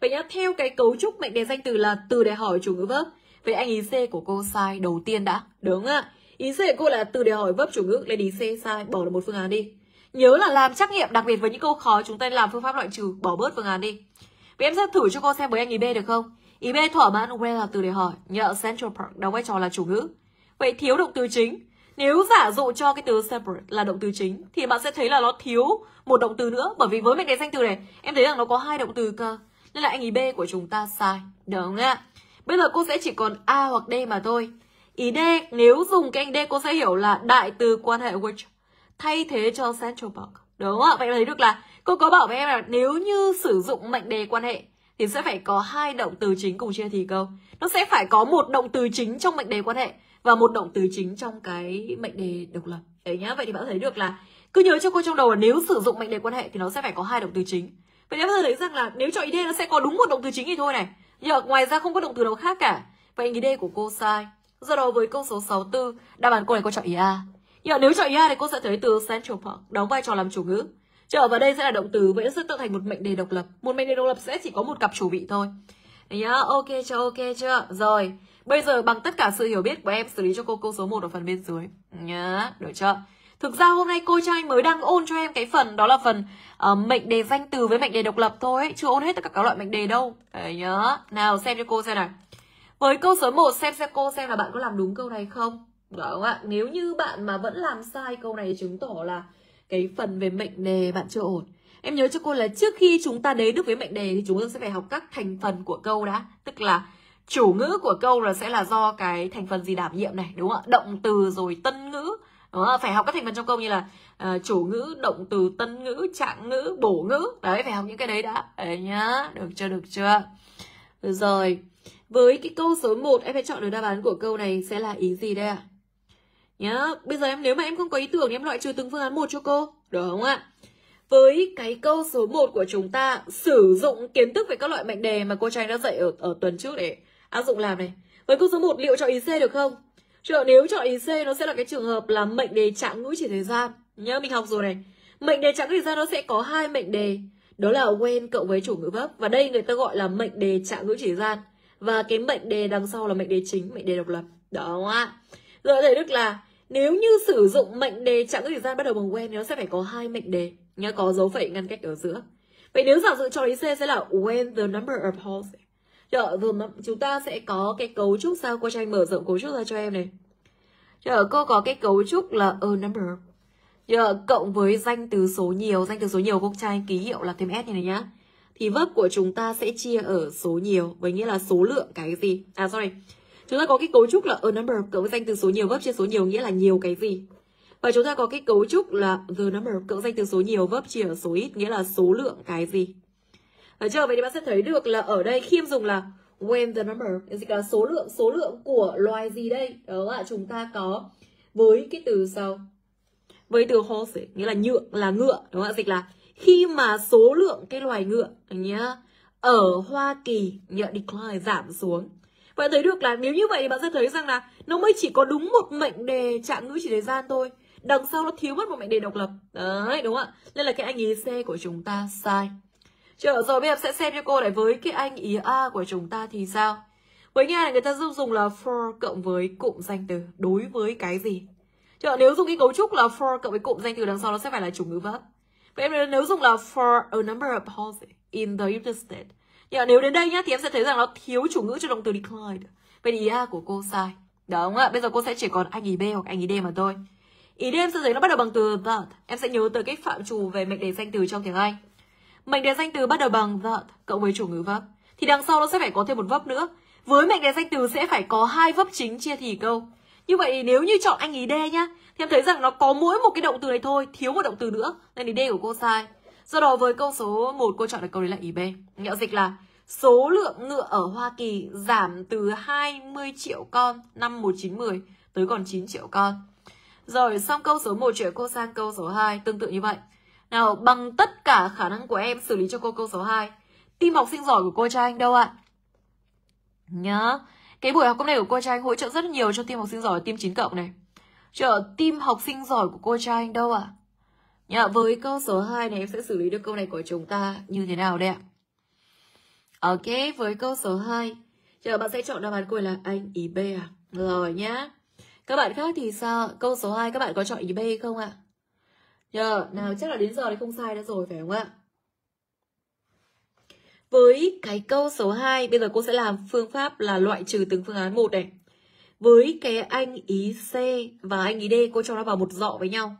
Vậy nhá, theo cái cấu trúc mệnh đề danh từ là từ để hỏi chủ ngữ vấp. Vậy anh ý C của cô sai đầu tiên đã. Đúng ạ. Ý C của cô là từ để hỏi vấp chủ ngữ. Lên ý C sai, bỏ được một phương án đi. Nhớ là làm trắc nghiệm, đặc biệt với những câu khó chúng ta làm phương pháp loại trừ, bỏ bớt phương án đi. Vậy em sẽ thử cho cô xem với anh ý B được không? Ý B thỏa mãn where là từ để hỏi, Central Park đóng vai trò là chủ ngữ. Vậy thiếu động từ chính. Nếu giả dụ cho cái từ separate là động từ chính thì bạn sẽ thấy là nó thiếu một động từ nữa, bởi vì với mệnh đề danh từ này em thấy rằng nó có hai động từ cơ. Nên là anh ý B của chúng ta sai, đúng không ạ? Bây giờ cô sẽ chỉ còn A hoặc D mà thôi. Ý D, nếu dùng cái anh D cô sẽ hiểu là đại từ quan hệ which thay thế cho Central Park, đúng không ạ? Vậy thấy được là cô có bảo với em là nếu như sử dụng mệnh đề quan hệ thì sẽ phải có hai động từ chính cùng chia thì câu. Nó sẽ phải có một động từ chính trong mệnh đề quan hệ và một động từ chính trong cái mệnh đề độc lập. Đấy nhá, vậy thì bạn thấy được là cứ nhớ cho cô trong đầu là nếu sử dụng mệnh đề quan hệ thì nó sẽ phải có hai động từ chính. Vậy em thấy rằng là nếu chọn ý D nó sẽ có đúng một động từ chính thì thôi này. Nhưng ngoài ra không có động từ nào khác cả. Vậy ý D của cô sai. Do đó với câu số 64, đáp án cô này cô chọn ý A. Nhưng nếu chọn ý A thì cô sẽ thấy từ Central Park đóng vai trò làm chủ ngữ. Trở vào đây sẽ là động từ, vậy nó sẽ tạo thành một mệnh đề độc lập. Một mệnh đề độc lập sẽ chỉ có một cặp chủ vị thôi. Đấy nhá, ok chưa, ok chưa? Rồi, bây giờ bằng tất cả sự hiểu biết của em xử lý cho cô câu số 1 ở phần bên dưới nhá, được chưa? Thực ra hôm nay cô Trang mới đang ôn cho em cái phần đó là phần mệnh đề danh từ với mệnh đề độc lập thôi ấy. Chưa ôn hết tất cả các loại mệnh đề đâu. Đấy nhá. Nào xem cho cô xem nào. Với câu số 1 xem cô xem là bạn có làm đúng câu này không? Đúng không ạ? Nếu như bạn mà vẫn làm sai câu này chứng tỏ là cái phần về mệnh đề bạn chưa ổn. Em nhớ cho cô là trước khi chúng ta đến được với mệnh đề thì chúng ta sẽ phải học các thành phần của câu đã. Tức là chủ ngữ của câu là sẽ là do cái thành phần gì đảm nhiệm này, đúng không ạ? Động từ rồi tân ngữ. Đúng không? Phải học các thành phần trong câu như là chủ ngữ, động từ, tân ngữ, trạng ngữ, bổ ngữ. Đấy, phải học những cái đấy đã. Đấy nhá, được chưa, được chưa? Được rồi, với cái câu số 1 em phải chọn được đáp án của câu này sẽ là ý gì đây ạ? Nhá, bây giờ em nếu mà em không có ý tưởng thì em loại trừ từng phương án một cho cô, được không ạ? Với cái câu số 1 của chúng ta sử dụng kiến thức về các loại mệnh đề mà cô Trang đã dạy ở tuần trước để áp dụng làm này. Với câu số 1 liệu chọn ý C được không? Nếu chọn ý C nó sẽ là cái trường hợp là mệnh đề trạng ngữ chỉ thời gian nhá, mình học rồi này. Mệnh đề trạng ngữ thời gian nó sẽ có hai mệnh đề, đó là when cộng với chủ ngữ vấp, và đây người ta gọi là mệnh đề trạng ngữ chỉ thời gian, và cái mệnh đề đằng sau là mệnh đề chính, mệnh đề độc lập, đó không ạ? Rồi thầy Đức là nếu như sử dụng mệnh đề trạng ngữ thời gian bắt đầu bằng when thì nó sẽ phải có hai mệnh đề nhá, có dấu phẩy ngăn cách ở giữa. Vậy nếu giả dụ cho ý C sẽ là when the number of holes. Chúng ta sẽ có cái cấu trúc sao? Cô Trang mở rộng cấu trúc ra cho em này. Cô có cái cấu trúc là a number cộng với danh từ số nhiều. Danh từ số nhiều cô Trang ký hiệu là thêm S như này nhá. Thì vấp của chúng ta sẽ chia ở số nhiều, với nghĩa là số lượng cái gì. À sorry, chúng ta có cái cấu trúc là a number cộng với danh từ số nhiều vấp chia số nhiều, nghĩa là nhiều cái gì. Và chúng ta có cái cấu trúc là the number cộng danh từ số nhiều vấp chia ở số ít, nghĩa là số lượng cái gì. Và chờ vậy thì bạn sẽ thấy được là ở đây khi em dùng là when the number dịch là số lượng của loài gì đây. Đó ạ, chúng ta có với cái từ sau, với từ horse nghĩa là nhựa, là ngựa, đúng không ạ? Dịch là khi mà số lượng cái loài ngựa nhá ở Hoa Kỳ decline giảm xuống. Bạn thấy được là nếu như vậy thì bạn sẽ thấy rằng là nó mới chỉ có đúng một mệnh đề trạng ngữ chỉ thời gian thôi. Đằng sau nó thiếu mất một mệnh đề độc lập. Đấy, đúng không ạ? Nên là cái anh ý C của chúng ta sai. Rồi bây giờ sẽ xem cho cô này với cái anh ý A của chúng ta thì sao? Với Nga này người ta dùng là for cộng với cụm danh từ đối với cái gì. Chứ nếu dùng cái cấu trúc là for cộng với cụm danh từ đằng sau nó sẽ phải là chủ ngữ verb. Vậy em nếu dùng là for a number of houses in the United States. Nhưng nếu đến đây nhá thì em sẽ thấy rằng nó thiếu chủ ngữ cho động từ declined. Vậy thì ý A của cô sai. Đúng ạ, bây giờ cô sẽ chỉ còn anh ý B hoặc anh ý D mà thôi. Ý D em sẽ thấy nó bắt đầu bằng từ that. Em sẽ nhớ tới cái phạm trù về mệnh đề danh từ trong tiếng Anh. Mệnh đề danh từ bắt đầu bằng that cộng với chủ ngữ verb. Thì đằng sau nó sẽ phải có thêm một verb nữa. Với mệnh đề danh từ sẽ phải có hai verb chính chia thì câu. Như vậy nếu như chọn anh ý D nhá, thì em thấy rằng nó có mỗi một cái động từ này thôi, thiếu một động từ nữa, nên ý D của cô sai. Do đó với câu số 1 cô chọn được câu đấy là ý B. Nhạo dịch là số lượng ngựa ở Hoa Kỳ giảm từ 20 triệu con năm 1910 tới còn 9 triệu con. Rồi xong câu số 1 chuyển cô sang câu số 2 tương tự như vậy. Nào, bằng tất cả khả năng của em xử lý cho cô câu số 2. Team học sinh giỏi của cô Trang Anh đâu ạ? Nhớ, cái buổi học hôm nay của cô Trang Anh hỗ trợ rất nhiều cho team học sinh giỏi, team 9+ này. Chờ team học sinh giỏi của cô Trang Anh đâu ạ? Nhớ, với câu số 2 này em sẽ xử lý được câu này của chúng ta như thế nào đây ạ? Ok, với câu số 2 chờ bạn sẽ chọn đáp án của là anh ý B à? Rồi nhá. Các bạn khác thì sao? Câu số 2 các bạn có chọn ý B không ạ? Chờ, nào chắc là đến giờ thì không sai đã rồi phải không ạ? Với cái câu số 2, bây giờ cô sẽ làm phương pháp là loại trừ từng phương án một này. Với cái anh ý C và anh ý D cô cho nó vào một dọ với nhau.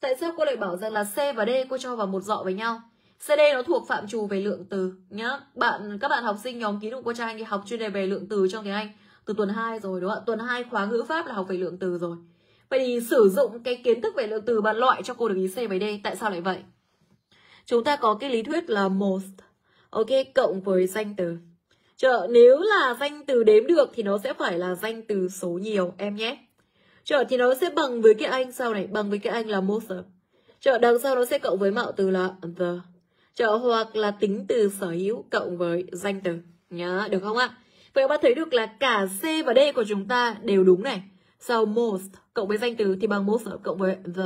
Tại sao cô lại bảo rằng là C và D cô cho vào một dọ với nhau? CD nó thuộc phạm trù về lượng từ nhá. Các bạn học sinh nhóm ký của cô Trang Anh thì học chuyên đề về lượng từ trong tiếng Anh từ tuần 2 rồi đúng không ạ? Tuần 2 khóa ngữ pháp là học về lượng từ rồi. Vậy thì sử dụng cái kiến thức về lượng từ bạn loại cho cô được ý C với D. Tại sao lại vậy? Chúng ta có cái lý thuyết là most. Ok, cộng với danh từ. Chờ nếu là danh từ đếm được thì nó sẽ phải là danh từ số nhiều em nhé. Chờ thì nó sẽ bằng với cái anh sau này, bằng với cái anh là most. Chờ đằng sau nó sẽ cộng với mạo từ là the. Chờ hoặc là tính từ sở hữu cộng với danh từ. Nhớ, được không ạ? Vậy các bạn thấy được là cả C và D của chúng ta đều đúng này. Sau most cộng với danh từ thì bằng most cộng với the.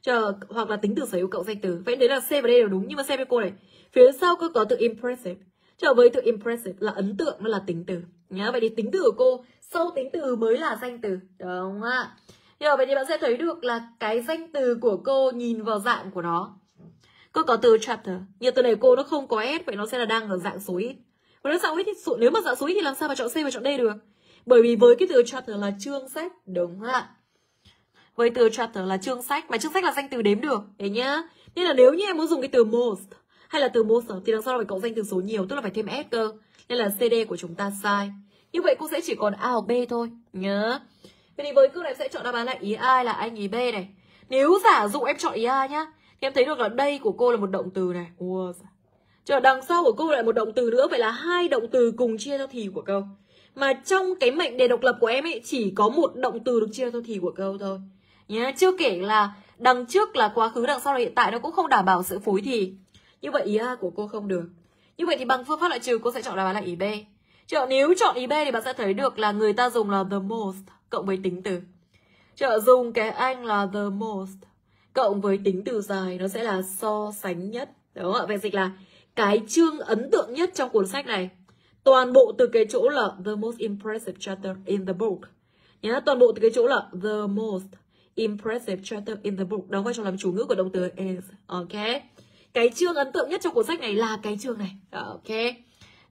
Chờ hoặc là tính từ sở hữu cộng danh từ. Vậy đấy là C và D đều đúng. Nhưng mà xem với cô này. Phía sau cô có từ impressive. Chờ với từ impressive là ấn tượng, nó là tính từ. Nhớ, vậy thì tính từ của cô sau tính từ mới là danh từ. Đúng không ạ? Nhớ, vậy thì bạn sẽ thấy được là cái danh từ của cô nhìn vào dạng của nó. Cô có từ chapter. Nhưng từ này cô nó không có S, vậy nó sẽ là đang ở dạng số ít. Và nếu mà dạng số ít thì làm sao mà chọn C và chọn D được? Bởi vì với cái từ chapter là chương sách, đúng không ạ? Với từ chapter là chương sách, mà chương sách là danh từ đếm được, đấy nhá. Nên là nếu như em muốn dùng cái từ most hay là từ most thì đằng sau là phải cộng danh từ số nhiều, tức là phải thêm S cơ. Nên là CD của chúng ta sai. Như vậy cô sẽ chỉ còn A hoặc B thôi, nhớ. Vậy thì với câu này em sẽ chọn đáp án là ý A là anh ý B này. Nếu giả dụ em chọn ý A nhá, em thấy được là đây của cô là một động từ này. Wow. Chờ đằng sau của cô lại một động từ nữa. Vậy là hai động từ cùng chia theo thì của câu. Mà trong cái mệnh đề độc lập của em ấy chỉ có một động từ được chia theo thì của câu thôi nhá. Chưa kể là đằng trước là quá khứ, đằng sau là hiện tại, nó cũng không đảm bảo sự phối thì. Như vậy ý A của cô không được. Như vậy thì bằng phương pháp loại trừ cô sẽ chọn đáp án là ý B. Chờ nếu chọn ý B thì bạn sẽ thấy được là người ta dùng là the most cộng với tính từ. Chờ dùng cái anh là the most cộng với tính từ dài, nó sẽ là so sánh nhất. Đúng không ạ? Vậy dịch là cái chương ấn tượng nhất trong cuốn sách này. Toàn bộ từ cái chỗ là the most impressive chapter in the book. Nhá, toàn bộ từ cái chỗ là the most impressive chapter in the book. Đóng vai trò làm chủ ngữ của động từ is. Ok. Cái chương ấn tượng nhất trong cuốn sách này là cái chương này. Ok.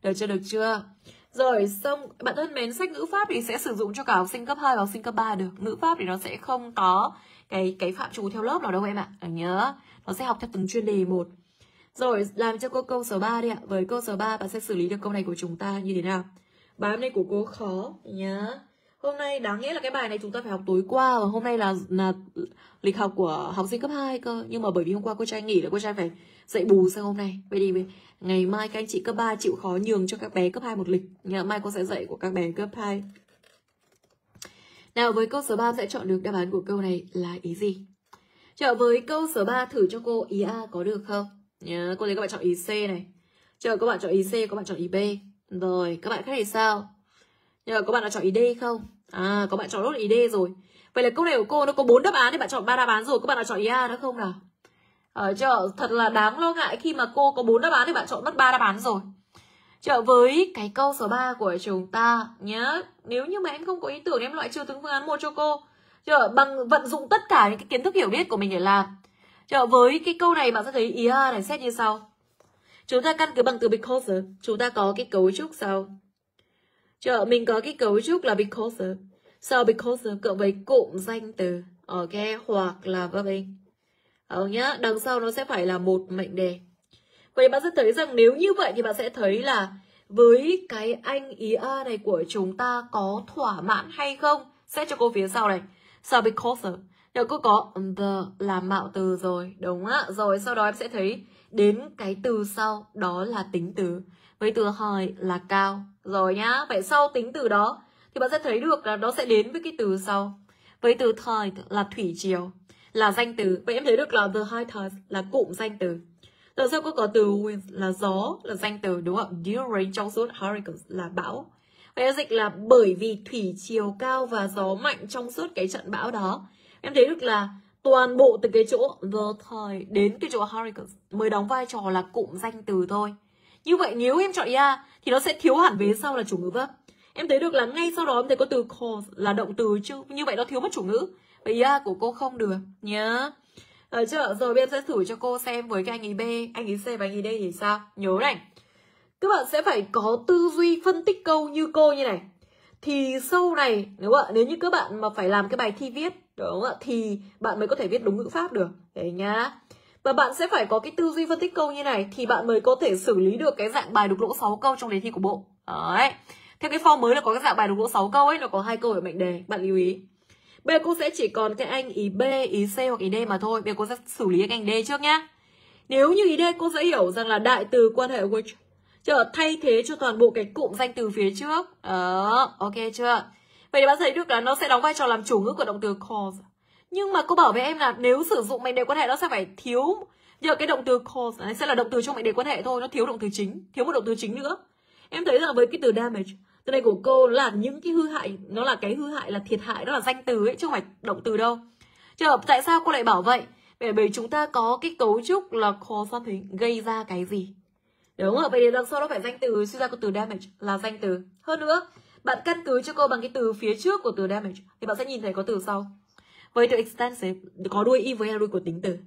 Được chưa? Được chưa? Rồi xong, bạn thân mến, sách ngữ pháp thì sẽ sử dụng cho cả học sinh cấp 2 và học sinh cấp 3 được. Ngữ pháp thì nó sẽ không có cái phạm trù theo lớp nào đâu em ạ. Nhớ, nó sẽ học theo từng chuyên đề một. Rồi, làm cho cô câu số 3 đi ạ. Với câu số 3 bạn sẽ xử lý được câu này của chúng ta như thế nào? Bài hôm nay của cô khó nhớ. Hôm nay đáng nghĩa là cái bài này chúng ta phải học tối qua, và hôm nay là lịch học của học sinh cấp 2 cơ. Nhưng mà bởi vì hôm qua cô Trang nghỉ là cô Trang phải dạy bù sang hôm nay. Vậy thì ngày mai các anh chị cấp 3 chịu khó nhường cho các bé cấp 2 một lịch. Ngày mai cô sẽ dạy của các bé cấp 2. Nào, với câu số 3 sẽ chọn được đáp án của câu này là ý gì? Chờ với câu số 3 thử cho cô ý A có được không? Nhớ, cô thấy các bạn chọn ý C này. Chờ các bạn chọn ý C, các bạn chọn ý B. Rồi, các bạn khác thì sao? Nhờ, các bạn đã chọn ý D không? À, các bạn chọn nốt ý D rồi. Vậy là câu này của cô nó có 4 đáp án thì bạn chọn 3 đáp án rồi, các bạn đã chọn ý A nữa không nào? Chờ, thật là đáng lo ngại khi mà cô có 4 đáp án thì bạn chọn mất 3 đáp án rồi. Trở với cái câu số 3 của chúng ta nhé. Nếu như mà em không có ý tưởng, em loại trừ từng phương án một cho cô. Bằng vận dụng tất cả những cái kiến thức hiểu biết của mình để làm. Trở với cái câu này bạn sẽ thấy ý A này xét như sau. Chúng ta căn cứ bằng từ because. Chúng ta có cái cấu trúc sau. Mình có cái cấu trúc là because. Sau because cộng với cụm danh từ. Ok, hoặc là verb. Đúng nhá, đằng sau nó sẽ phải là một mệnh đề. Vậy bạn sẽ thấy rằng nếu như vậy thì bạn sẽ thấy là với cái anh ý A này của chúng ta có thỏa mãn hay không? Xét cho cô phía sau này. Sau because, nếu cô có the là mạo từ rồi, đúng ạ. Rồi sau đó em sẽ thấy đến cái từ sau đó là tính từ. Với từ high là cao. Rồi nhá, vậy sau tính từ đó thì bạn sẽ thấy được là nó sẽ đến với cái từ sau. Với từ tide là thủy triều, là danh từ. Vậy em thấy được là the high tide là cụm danh từ. Rồi sau cô có từ wind là gió, là danh từ, đúng không? During, trong suốt, hurricane là bão. Vậy em dịch là bởi vì thủy triều cao và gió mạnh trong suốt cái trận bão đó. Em thấy được là toàn bộ từ cái chỗ the tide đến cái chỗ hurricane mới đóng vai trò là cụm danh từ thôi. Như vậy nếu em chọn A thì nó sẽ thiếu hẳn vế sau là chủ ngữ verb. Em thấy được là ngay sau đó em thấy có từ cause là động từ chứ. Như vậy nó thiếu mất chủ ngữ. Vậy A của cô không được nhá. Rồi em sẽ thử cho cô xem với cái anh ý B, anh ý C và anh ý D thì sao. Nhớ này, các bạn sẽ phải có tư duy phân tích câu như cô như này. Thì sau này, đúng không ạ? Nếu như các bạn mà phải làm cái bài thi viết, đúng không ạ? Thì bạn mới có thể viết đúng ngữ pháp được. Đấy nhá. Và bạn sẽ phải có cái tư duy phân tích câu như này thì bạn mới có thể xử lý được cái dạng bài đục lỗ 6 câu trong đề thi của bộ. Đấy. Theo cái form mới là có cái dạng bài đục lỗ 6 câu ấy, nó có 2 câu ở mệnh đề, bạn lưu ý. Bây giờ cô sẽ chỉ còn cái anh ý B, ý C hoặc ý D mà thôi. Bây giờ cô sẽ xử lý cái anh D trước nhá. Nếu như ý D cô sẽ hiểu rằng là đại từ quan hệ which thay thế cho toàn bộ cái cụm danh từ phía trước. Đó, ok chưa? Vậy thì bạn thấy được là nó sẽ đóng vai trò làm chủ ngữ của động từ cause. Nhưng mà cô bảo với em là nếu sử dụng mệnh đề quan hệ nó sẽ phải thiếu. Giờ cái động từ cause này sẽ là động từ trong mệnh đề quan hệ thôi, nó thiếu động từ chính, thiếu một động từ chính nữa. Em thấy rằng với cái từ damage, từ này của cô là những cái hư hại, nó là cái hư hại là thiệt hại, đó là danh từ ấy chứ không phải động từ đâu. Chờ tại sao cô lại bảo vậy? Bởi vì chúng ta có cái cấu trúc là cause something, gây ra cái gì. Đúng rồi, vậy thì đằng sau nó phải danh từ, suy ra có từ damage là danh từ. Hơn nữa, bạn căn cứ cho cô bằng cái từ phía trước của từ damage thì bạn sẽ nhìn thấy có từ sau. Với từ extensive có đuôi y với đuôi của tính từ.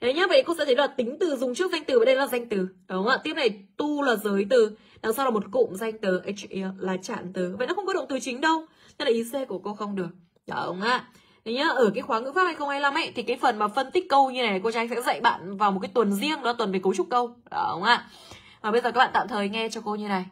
Đấy nhá, vậy cô sẽ thấy là tính từ dùng trước danh từ, và đây là danh từ. Đúng không ạ? Tiếp này tu là giới từ, đằng sau là một cụm danh từ, he là trạng từ. Vậy nó không có động từ chính đâu. Nên là ý C của cô không được. Đúng ạ. Đấy nhá, ở cái khóa ngữ pháp 2025 ấy thì cái phần mà phân tích câu như này cô Trang sẽ dạy bạn vào một cái tuần riêng, đó là tuần về cấu trúc câu. Đúng ạ. Và bây giờ các bạn tạm thời nghe cho cô như này.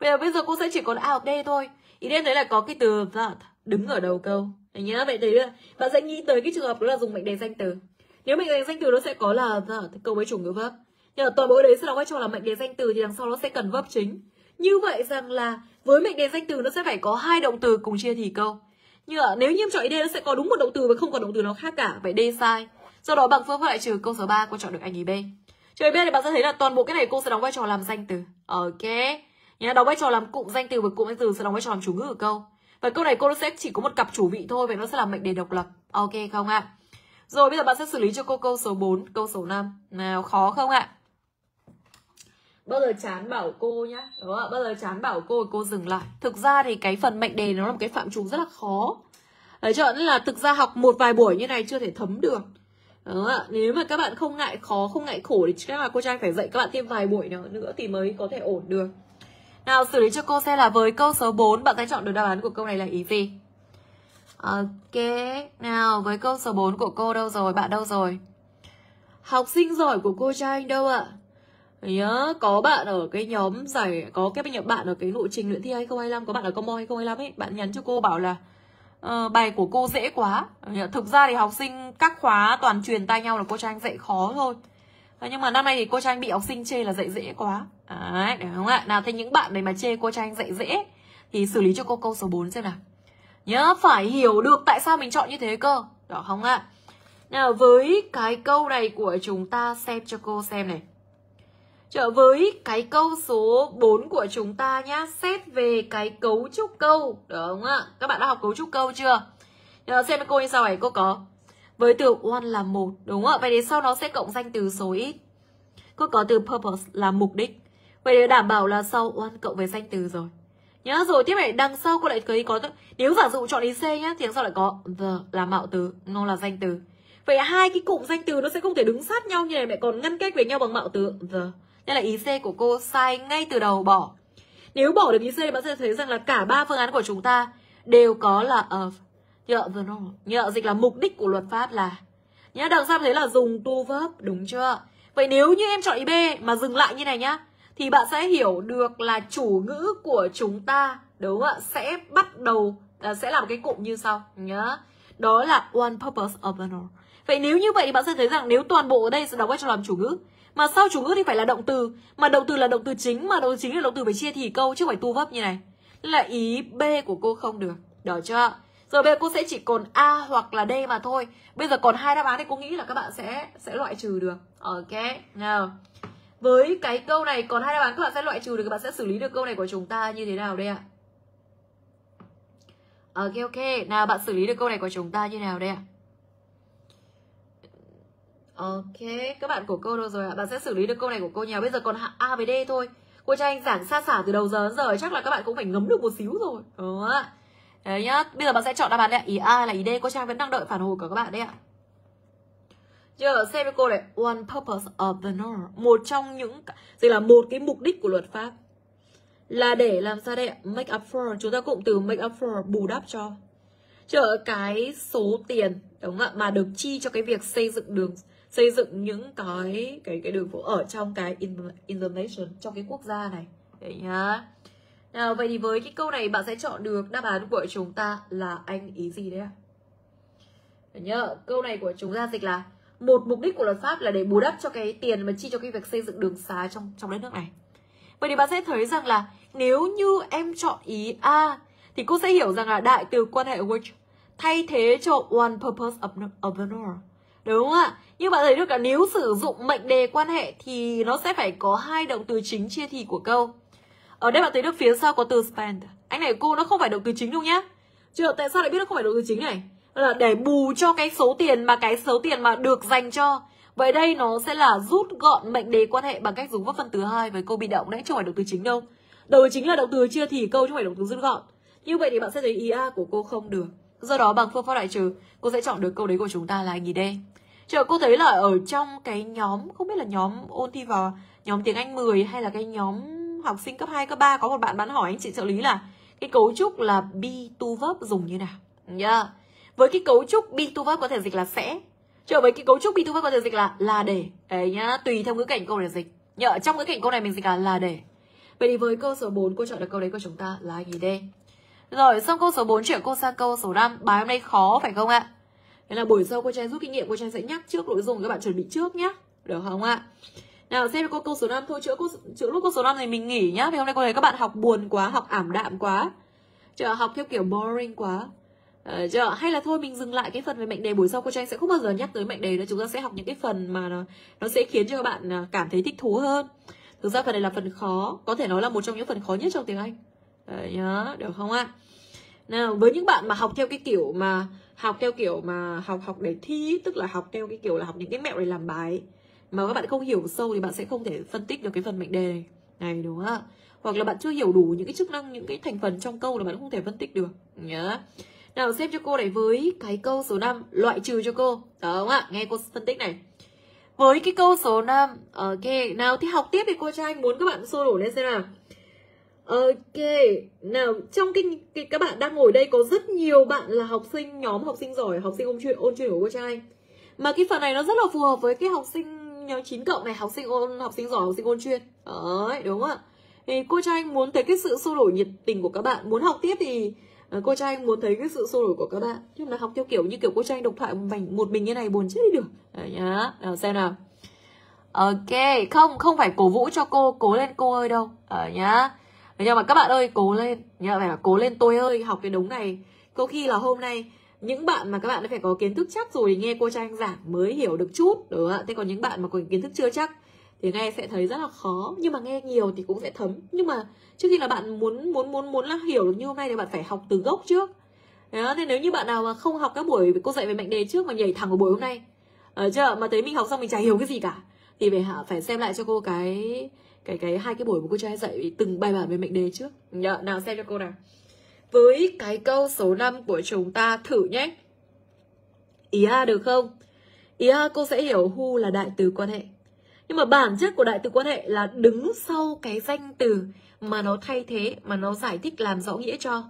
Bây giờ cô sẽ chỉ còn A hoặc D thôi. Ý đến đấy là có cái từ that đứng ở đầu câu. Đấy nhá, vậy thì bạn sẽ nghĩ tới cái trường hợp đó là dùng mệnh đề danh từ. Nếu mệnh đề danh từ nó sẽ có là câu với chủ ngữ verb. Nhưng mà toàn bộ đấy sẽ đóng vai trò là mệnh đề danh từ thì đằng sau nó sẽ cần verb chính. Như vậy rằng là với mệnh đề danh từ nó sẽ phải có 2 động từ cùng chia thì câu. Nhưng mà nếu như em chọn ý D nó sẽ có đúng một động từ và không còn động từ nào khác cả. Vậy D sai. Sau đó bằng phương pháp loại trừ câu số 3 cô chọn được anh ý B. Chơi B thì bạn sẽ thấy là toàn bộ cái này cô sẽ đóng vai trò làm danh từ. Ok. Nhá, đóng vai trò làm cụm danh từ và cụm danh từ sẽ đóng vai trò làm chủ ngữ ở câu. Và câu này cô sẽ chỉ có một cặp chủ vị thôi, vậy nó sẽ là mệnh đề độc lập. Ok không ạ? Rồi bây giờ bạn sẽ xử lý cho cô câu số 4, câu số 5. Nào, khó không ạ? Bao giờ chán bảo cô nhá. Đúng không? Bao giờ chán bảo cô dừng lại. Thực ra thì cái phần mệnh đề nó là một cái phạm trù rất là khó. Đấy cho nên là thực ra học một vài buổi như này chưa thể thấm được. Đúng không? Nếu mà các bạn không ngại khó, không ngại khổ thì chắc là cô Trang phải dạy các bạn thêm vài buổi nữa thì mới có thể ổn được. Nào, xử lý cho cô xem là với câu số 4 bạn sẽ chọn được đáp án của câu này là ý gì? Ok, nào với câu số 4 của cô đâu rồi, bạn đâu rồi? Học sinh giỏi của cô Trang đâu ạ? Nhớ có bạn ở cái nhóm giải, có cái nhập bạn ở cái lộ trình luyện thi 2025, có bạn ở combo 2025 ấy, bạn nhắn cho cô bảo là bài của cô dễ quá. Thực ra thì học sinh các khóa toàn truyền tai nhau là cô Trang dạy khó thôi. Nhưng mà năm nay thì cô Trang bị học sinh chê là dạy dễ quá. Đấy, đúng không ạ? Nào thế những bạn này mà chê cô Trang dạy dễ thì xử lý cho cô câu số 4 xem nào. Nhớ phải hiểu được tại sao mình chọn như thế cơ. Đó không ạ? Nào với cái câu này của chúng ta xem cho cô xem này. Trở với cái câu số 4 của chúng ta nhá, xét về cái cấu trúc câu. Đó không ạ? Các bạn đã học cấu trúc câu chưa? Nhờ xem với cô như sau này, cô có với từ one là một, đúng không ạ? Vậy đến sau nó sẽ cộng danh từ số ít. Cô có từ purpose là mục đích. Vậy để đảm bảo là sau oan cộng với danh từ rồi nhá. Rồi tiếp này, đằng sau cô lại thấy có, nếu giả dụ chọn ý C nhá, thì đằng sau lại có the là mạo từ, nó là danh từ. Vậy hai cái cụm danh từ nó sẽ không thể đứng sát nhau như này, lại còn ngăn cách với nhau bằng mạo từ the. Nên là ý C của cô sai ngay từ đầu, bỏ. Nếu bỏ được ý C thì bạn sẽ thấy rằng là cả ba phương án của chúng ta đều có là of. Nhờ dịch là mục đích của luật pháp là. Nhá, đằng sau thấy là dùng to verb, đúng chưa? Vậy nếu như em chọn ý B mà dừng lại như này nhá, thì bạn sẽ hiểu được là chủ ngữ của chúng ta, đúng không ạ, sẽ bắt đầu sẽ làm cái cụm như sau nhá. Đó là one purpose of the noun. Vậy nếu như vậy thì bạn sẽ thấy rằng nếu toàn bộ ở đây sẽ đóng vai trò làm chủ ngữ, mà sau chủ ngữ thì phải là động từ, mà động từ là động từ chính, mà động từ chính là động từ phải chia thì câu chứ không phải to verb như này. Nên là ý B của cô không được, được chưa? Rồi bây giờ cô sẽ chỉ còn A hoặc là D mà thôi. Bây giờ còn hai đáp án thì cô nghĩ là các bạn sẽ loại trừ được. Ok, nào. Với cái câu này còn hai đáp án các bạn sẽ loại trừ được, các bạn sẽ xử lý được câu này của chúng ta như thế nào đây ạ? Ok, ok. Nào, bạn xử lý được câu này của chúng ta như nào đây ạ? Ok, các bạn của cô đâu rồi ạ? Bạn sẽ xử lý được câu này của cô nhà. Bây giờ còn A với D thôi. Cô Trang giảng xa xả từ đầu giờ đến giờ, chắc là các bạn cũng phải ngấm được một xíu rồi. Đúng không ạ? Đấy nhá, bây giờ bạn sẽ chọn đáp án đấy ạ. Ý A là ý D, cô Trang vẫn đang đợi phản hồi của các bạn đấy ạ. Giờ xem với cô này, one purpose of the noun, một trong những gì là một cái mục đích của luật pháp là để làm sao đây ạ? Make up for, chúng ta cụm từ make up for, bù đắp cho, chở cái số tiền, đúng không ạ, mà được chi cho cái việc xây dựng đường, xây dựng những cái đường phố ở trong cái in the nation, trong cái quốc gia này đấy nhá. Nào, vậy thì với cái câu này bạn sẽ chọn được đáp án của chúng ta là anh ý gì đấy ạ? Nhớ, câu này của chúng ta dịch là một mục đích của luật pháp là để bù đắp cho cái tiền mà chi cho cái việc xây dựng đường xá trong đất nước này. Vậy thì bạn sẽ thấy rằng là nếu như em chọn ý A thì cô sẽ hiểu rằng là đại từ quan hệ which thay thế cho one purpose of the noun. Đúng không ạ? Nhưng bạn thấy được là nếu sử dụng mệnh đề quan hệ thì nó sẽ phải có hai động từ chính chia thì của câu. Ở đây bạn thấy được phía sau có từ spend. Anh này cô nó không phải động từ chính đâu nhá. Chưa, tại sao lại biết nó không phải động từ chính này? Là để bù cho cái số tiền mà được dành cho. Vậy đây nó sẽ là rút gọn mệnh đề quan hệ bằng cách dùng vấp phân từ hai với câu bị động đấy, chứ không phải động từ chính đâu. Động từ chính là động từ chia thì câu chứ không phải động từ rút gọn. Như vậy thì bạn sẽ thấy ý A của cô không được. Do đó bằng phương pháp đại trừ, cô sẽ chọn được câu đấy của chúng ta là anh ý D. Chờ cô thấy là ở trong cái nhóm, không biết là nhóm ôn thi vào nhóm tiếng Anh 10 hay là cái nhóm học sinh cấp 2, cấp 3, có một bạn hỏi anh chị trợ lý là cái cấu trúc là be to verb dùng như nào nhá. Yeah. Với cái cấu trúc be to verb có thể dịch là sẽ. Chờ với cái cấu trúc be to verb có thể dịch là để. Đấy nhá, tùy theo ngữ cảnh câu để dịch. Nhờ trong ngữ cảnh câu này mình dịch là để. Vậy thì với câu số 4 cô chọn được câu đấy của chúng ta là anh ý D. Rồi xong câu số 4 chuyển cô sang câu số 5. Bài hôm nay khó phải không ạ? Thế là buổi sau cô Trang rút kinh nghiệm, cô Trang sẽ nhắc trước nội dung, các bạn chuẩn bị trước nhá. Được không ạ? Nào xem cô câu số 5 thôi, chữa lúc câu số 5 này mình nghỉ nhá. Vì hôm nay cô thấy các bạn học buồn quá, học ảm đạm quá, học theo kiểu boring quá. Hay là thôi mình dừng lại cái phần về mệnh đề, buổi sau cô Trang sẽ không bao giờ nhắc tới mệnh đề nữa. Chúng ta sẽ học những cái phần mà nó sẽ khiến cho các bạn cảm thấy thích thú hơn. Thực ra phần này là phần khó, có thể nói là một trong những phần khó nhất trong tiếng Anh. Nhớ, được không ạ? Nào, với những bạn mà học theo cái kiểu mà học để thi, tức là học theo cái kiểu là học những cái mẹo để làm bài ấy, mà các bạn không hiểu sâu thì bạn sẽ không thể phân tích được cái phần mệnh đề này đúng không ạ? Hoặc là bạn chưa hiểu đủ những cái chức năng, những cái thành phần trong câu là bạn không thể phân tích được nhá. Nào xếp cho cô này với cái câu số 5, loại trừ cho cô. Đó không ạ? Nghe cô phân tích này. Với cái câu số 5, ok, nào thì học tiếp thì cô Trang muốn các bạn sôi nổi lên xem nào. Ok, nào trong cái các bạn đang ngồi đây có rất nhiều bạn là học sinh, nhóm học sinh giỏi, học sinh ôn chuyên của cô Trang. Mà cái phần này nó rất là phù hợp với cái học sinh nhóm 9+ này, học sinh giỏi, học sinh ôn chuyên. Đấy, đúng không ạ? Thì cô Trang muốn thấy cái sự sôi nổi nhiệt tình của các bạn, muốn học tiếp thì cô Trang muốn thấy cái sự sôi nổi của các bạn. Chứ là học theo kiểu như kiểu cô Trang độc thoại một mình như này buồn chết đi được. Đấy nhá. Nào xem nào. Ok, không phải cổ vũ cho cô cố lên cô ơi đâu. Đấy nhá. Nhưng mà các bạn ơi, cố lên. Nhớ phải là cố lên tôi ơi, học cái đống này. Có khi là hôm nay những bạn mà các bạn đã phải có kiến thức chắc rồi thì nghe cô Trang giảng mới hiểu được chút, đúng không ạ? Thế còn những bạn mà có kiến thức chưa chắc thì nghe sẽ thấy rất là khó, nhưng mà nghe nhiều thì cũng sẽ thấm. Nhưng mà trước khi là bạn muốn là hiểu được như hôm nay thì bạn phải học từ gốc trước. Đó, nên nếu như bạn nào mà không học các buổi cô dạy về mệnh đề trước mà nhảy thẳng vào buổi hôm nay, chưa, mà thấy mình học xong mình chả hiểu cái gì cả, thì phải xem lại cho cô cái hai cái buổi mà cô trai dạy từng bài bản về mệnh đề trước. Nhờ, nào xem cho cô nào. Với cái câu số 5 của chúng ta thử nhé. Ý a được không? Ý a cô sẽ hiểu who là đại từ quan hệ. Nhưng mà bản chất của đại từ quan hệ là đứng sau cái danh từ mà nó thay thế, mà nó giải thích làm rõ nghĩa cho.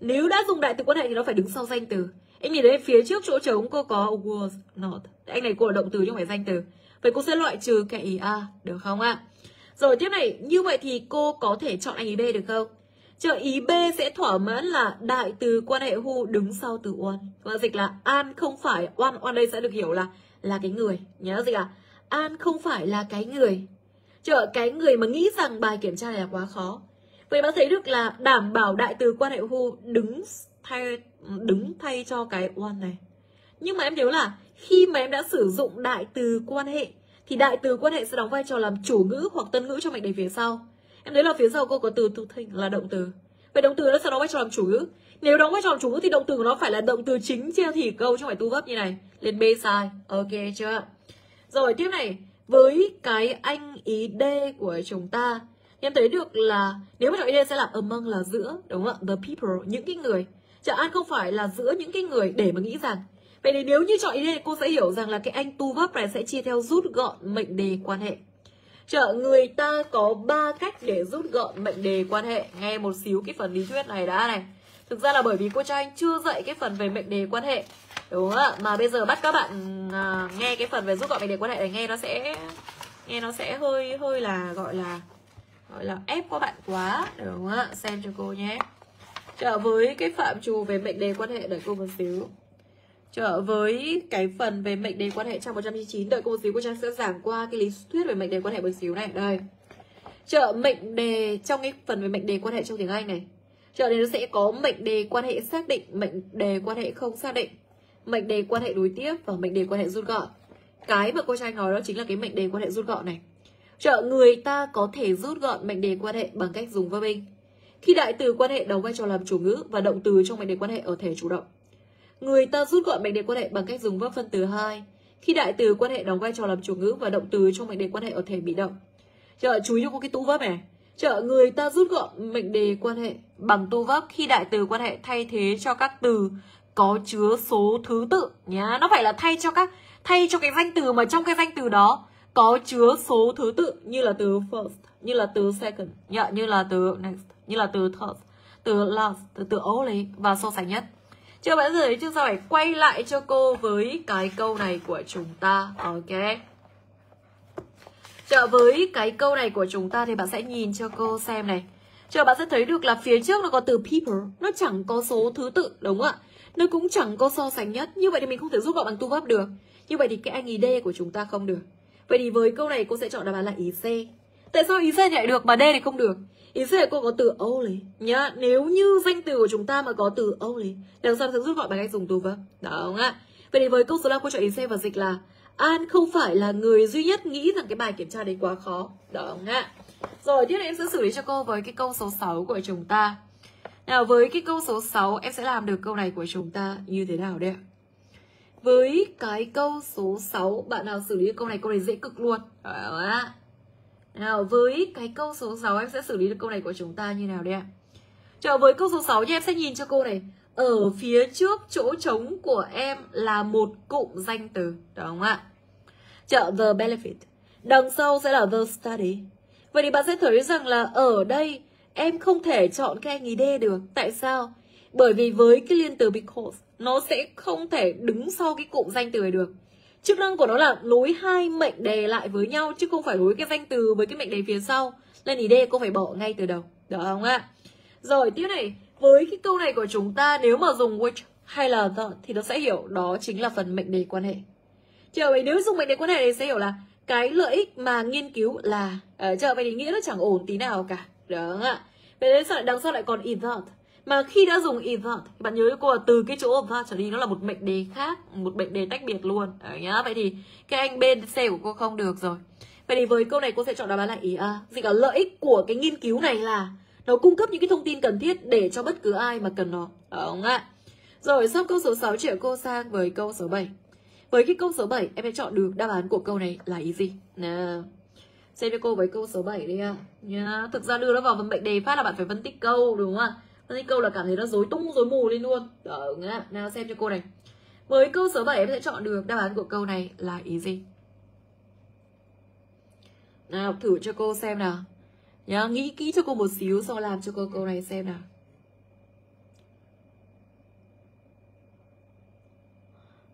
Nếu đã dùng đại từ quan hệ thì nó phải đứng sau danh từ. Em nhìn thấy phía trước chỗ trống cô có was not. Anh này cô là động từ chứ không phải danh từ. Vậy cô sẽ loại trừ cái ý a được không ạ? Rồi tiếp này, như vậy thì cô có thể chọn anh ý B được không? Chờ ý B sẽ thỏa mãn là đại từ quan hệ who đứng sau từ one. Và dịch là an không phải one đây sẽ được hiểu là cái người. Nhớ dịch à? An không phải là cái người. Chờ cái người mà nghĩ rằng bài kiểm tra này là quá khó. Vậy bạn thấy được là đảm bảo đại từ quan hệ who đứng thay cho cái one này. Nhưng mà em nhớ là khi mà em đã sử dụng đại từ quan hệ thì đại từ quan hệ sẽ đóng vai trò làm chủ ngữ hoặc tân ngữ trong mệnh đề phía sau. Em thấy là phía sau cô có từ to think là động từ. Vậy động từ nó sẽ đóng vai trò làm chủ ngữ. Nếu đóng vai trò làm chủ ngữ thì động từ của nó phải là động từ chính chia thỉ câu chứ không phải tu vấp như này. Lên B sai. Ok chưa? Rồi tiếp này, với cái anh ý D của chúng ta, em thấy được là nếu mà chọn ý D sẽ là among là giữa, đúng không ạ? The people, những cái người. Chợ an không phải là giữa những cái người để mà nghĩ rằng. Vậy thì nếu như chọn ý D cô sẽ hiểu rằng là cái anh tu vấp này sẽ chia theo rút gọn mệnh đề quan hệ. Chợ người ta có 3 cách để rút gọn mệnh đề quan hệ. Nghe một xíu cái phần lý thuyết này đã này. Thực ra là bởi vì cô Trang Anh chưa dạy cái phần về mệnh đề quan hệ, đúng không ạ? Mà bây giờ bắt các bạn nghe cái phần về rút gọn mệnh đề quan hệ này, nghe nó sẽ hơi là gọi là ép các bạn quá, đúng không ạ? Xem cho cô nhé. Trở với cái phạm trù về mệnh đề quan hệ, đợi cô một xíu. Trở với cái phần về mệnh đề quan hệ trang 199, đợi cô một xíu, cô Trang sẽ giảng qua cái lý thuyết về mệnh đề quan hệ một xíu này. Đây. Trở mệnh đề trong cái phần về mệnh đề quan hệ trong tiếng Anh này. Trở nên nó sẽ có mệnh đề quan hệ xác định, mệnh đề quan hệ không xác định, mệnh đề quan hệ đối tiếp và mệnh đề quan hệ rút gọn. Cái mà cô Trang nói đó chính là cái mệnh đề quan hệ rút gọn này. Trợ người ta có thể rút gọn mệnh đề quan hệ bằng cách dùng verb ing khi đại từ quan hệ đóng vai trò làm chủ ngữ và động từ trong mệnh đề quan hệ ở thể chủ động. Người ta rút gọn mệnh đề quan hệ bằng cách dùng verb phân từ 2 khi đại từ quan hệ đóng vai trò làm chủ ngữ và động từ trong mệnh đề quan hệ ở thể bị động. Trợ chú ý cho cô cái tu verb này. Trợ người ta rút gọn mệnh đề quan hệ bằng tu verb khi đại từ quan hệ thay thế cho các từ có chứa số thứ tự nhá. Nó phải là thay cho cái danh từ mà trong cái danh từ đó có chứa số thứ tự, như là từ first, như là từ second, như là từ next, như là từ third, từ last, từ only và so sánh nhất. Chưa bây giờ chứ sao phải quay lại cho cô với cái câu này của chúng ta. Ok. Chờ với cái câu này của chúng ta thì bạn sẽ nhìn cho cô xem này. Chờ bạn sẽ thấy được là phía trước nó có từ people, nó chẳng có số thứ tự, đúng không ạ? Nó cũng chẳng có so sánh nhất. Như vậy thì mình không thể rút gọn bằng tu vấp được. Như vậy thì cái anh ý D của chúng ta không được. Vậy thì với câu này cô sẽ chọn đáp án là ý C. Tại sao ý C lại được mà D thì không được? Ý C cô có từ only nhá. Nếu như danh từ của chúng ta mà có từ only, làm sao sẽ rút gọn bằng cách dùng tu vấp? Đó không ạ? Vậy thì với câu số 5 cô chọn ý C và dịch là An không phải là người duy nhất nghĩ rằng cái bài kiểm tra đấy quá khó. Đó không ạ? Rồi tiếp này em sẽ xử lý cho cô với cái câu số 6 của chúng ta. Nào với cái câu số 6 em sẽ làm được câu này của chúng ta như thế nào đây ạ? Với cái câu số 6 bạn nào xử lý câu này dễ cực luôn. Đó ạ. Nào với cái câu số 6 em sẽ xử lý được câu này của chúng ta như nào đây ạ? Chờ với câu số 6 nhé, em sẽ nhìn cho cô này. Ở phía trước chỗ trống của em là một cụm danh từ, đúng không ạ? Chợ the benefit, đằng sau sẽ là the study. Vậy thì bạn sẽ thấy rằng là ở đây em không thể chọn cái anh ý D được. Tại sao? Bởi vì với cái liên từ because nó sẽ không thể đứng sau cái cụm danh từ này được. Chức năng của nó là nối hai mệnh đề lại với nhau chứ không phải nối cái danh từ với cái mệnh đề phía sau. Nên ý D cô phải bỏ ngay từ đầu, được không ạ? Rồi tiếp này, với cái câu này của chúng ta nếu mà dùng which hay là the thì nó sẽ hiểu đó chính là phần mệnh đề quan hệ. Chờ vậy nếu dùng mệnh đề quan hệ thì sẽ hiểu là cái lợi ích mà nghiên cứu là chờ vậy thì nghĩa nó chẳng ổn tí nào cả, đúng không ạ? Vậy đến sau đằng sau lại còn is that. Mà khi đã dùng is that thì bạn nhớ cô là từ cái chỗ that trở đi nó là một mệnh đề khác, một mệnh đề tách biệt luôn. Đấy nhá. Vậy thì cái anh bên C của cô không được rồi. Vậy thì với câu này cô sẽ chọn đáp án là ý A. Gì cả lợi ích của cái nghiên cứu này là nó cung cấp những cái thông tin cần thiết để cho bất cứ ai mà cần nó, đúng không ạ? Rồi, xong câu số 6 chuyển cô sang với câu số 7. Với cái câu số 7, em sẽ chọn được đáp án của câu này là ý gì? Nào, xem cho cô với câu số 7 đi ạ. Yeah. Thực ra đưa nó vào vấn mệnh đề phát là bạn phải phân tích câu, đúng không ạ? Phân tích câu là cảm thấy nó rối tung, rối mù lên luôn. Đúng ạ. Nào, xem cho cô này. Với câu số 7, em sẽ chọn được đáp án của câu này là ý gì? Nào, thử cho cô xem nào. Yeah, nghĩ kỹ cho cô một xíu sau làm cho cô câu này xem nào.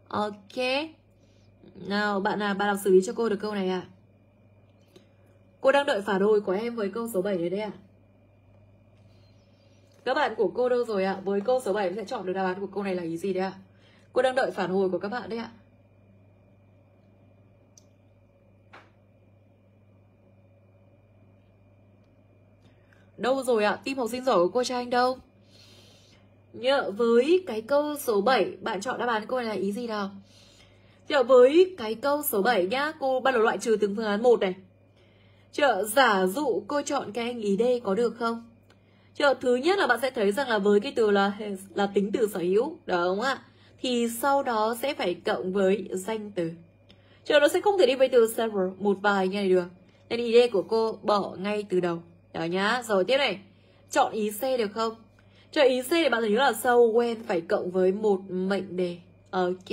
Ok. Nào, bạn nào xử lý cho cô được câu này ạ? À? Cô đang đợi phản hồi của em với câu số 7 đấy ạ. À? Các bạn của cô đâu rồi ạ? À? Với câu số 7 em sẽ chọn được đáp án của câu này là ý gì đấy ạ? À? Cô đang đợi phản hồi của các bạn đấy ạ. À? Đâu rồi ạ? À? Team học sinh giỏi của cô Trang Anh đâu? Nhớ, với cái câu số 7 bạn chọn đáp án câu này là ý gì nào? Nhớ, với cái câu số 7 nhá, cô bắt đầu loại trừ từng phương án 1 này. Chợ giả dụ cô chọn cái anh ý D có được không? Chợ thứ nhất là bạn sẽ thấy rằng là với cái từ là tính từ sở hữu, đó đúng không ạ? Thì sau đó sẽ phải cộng với danh từ. Chợ nó sẽ không thể đi với từ several, một vài như này được. Nên ý D của cô bỏ ngay từ đầu. Đó nhá. Rồi tiếp này, chọn ý C được không? Chợ ý C thì bạn nhớ là so when phải cộng với một mệnh đề. Ok.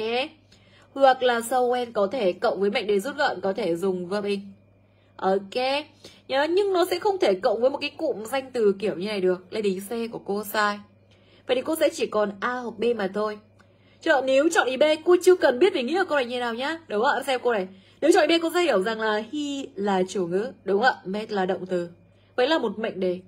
Hoặc là so when có thể cộng với mệnh đề rút gọn, có thể dùng verb in. Ok. Nhớ, nhưng nó sẽ không thể cộng với một cái cụm danh từ kiểu như này được. Lấy ý C của cô sai. Vậy thì cô sẽ chỉ còn A hoặc B mà thôi. Chợ nếu chọn ý B, cô chưa cần biết về nghĩa của câu này như nào nhá. Đúng không ạ? Xem cô này. Nếu chọn ý B, cô sẽ hiểu rằng là he là chủ ngữ. Đúng không ạ? Met là động từ. Vậy là một mệnh đề.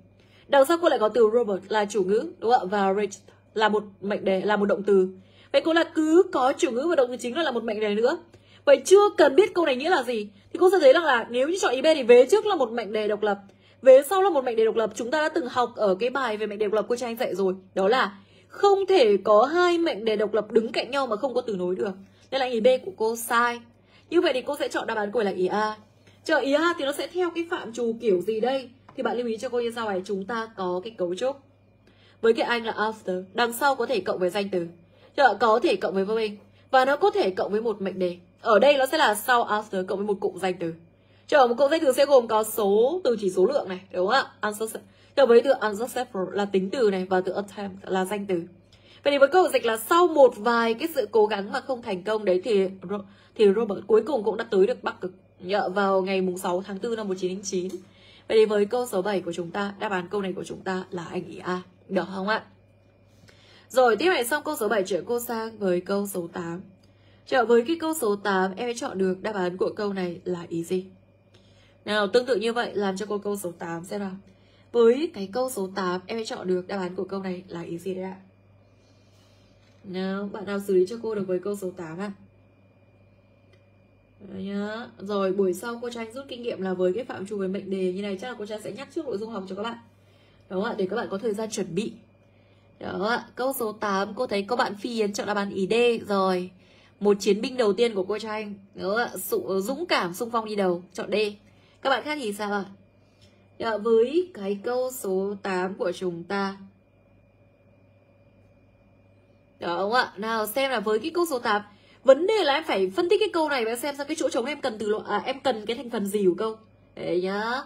Đằng sau cô lại có từ Robert là chủ ngữ, đúng không ạ? Và Rich là một mệnh đề, là một động từ. Vậy cô là cứ có chủ ngữ và động từ chính là một mệnh đề nữa. Vậy chưa cần biết câu này nghĩa là gì thì cô sẽ thấy rằng là nếu như chọn ý B thì vế trước là một mệnh đề độc lập, vế sau là một mệnh đề độc lập. Chúng ta đã từng học ở cái bài về mệnh đề độc lập cô Trang Anh dạy rồi. Đó là không thể có hai mệnh đề độc lập đứng cạnh nhau mà không có từ nối được. Nên là ý B của cô sai. Như vậy thì cô sẽ chọn đáp án của là ý A. Chờ ý A thì nó sẽ theo cái phạm trù kiểu gì đây? Thì bạn lưu ý cho cô như sau này, chúng ta có cái cấu trúc với cái anh là after, đằng sau có thể cộng với danh từ, có thể cộng với verb in và nó có thể cộng với một mệnh đề. Ở đây nó sẽ là sau after cộng với một cụm danh từ. Chờ một cụm danh từ sẽ gồm có số từ chỉ số lượng này, đúng không ạ? Chờ với từ unsuccessful là tính từ này và từ attempt là danh từ. Vậy thì với câu dịch là sau một vài cái sự cố gắng mà không thành công đấy thì Robert cuối cùng cũng đã tới được Bắc Cực vào ngày mùng 6 tháng 4 năm 1999. Vậy thì với câu số 7 của chúng ta, đáp án câu này của chúng ta là anh ý A, được không ạ? Rồi tiếp này, xong câu số 7 chuyển cô sang với câu số 8. Trở với cái câu số 8, em hãy chọn được đáp án của câu này là ý gì? Nào, tương tự như vậy làm cho cô câu số 8 xem nào. Với cái câu số 8, em hãy chọn được đáp án của câu này là ý gì đấy ạ? Nào, bạn nào xử lý cho cô được với câu số 8 ạ? Nhá. Rồi buổi sau cô Trang rút kinh nghiệm là với cái phạm trù với mệnh đề như này chắc là cô Trang sẽ nhắc trước nội dung học cho các bạn. Đúng không ạ? Để các bạn có thời gian chuẩn bị. Đó ạ. Câu số 8 cô thấy có bạn Phi Yến chọn đáp án ý D rồi. Một chiến binh đầu tiên của cô Trang. Đó ạ. Dũng cảm xung phong đi đầu, chọn D. Các bạn khác thì sao ạ? Đó, với cái câu số 8 của chúng ta. Đó không ạ? Nào xem là với cái câu số 8, vấn đề là em phải phân tích cái câu này và xem cái chỗ trống em cần em cần cái thành phần gì của câu. Đấy nhá.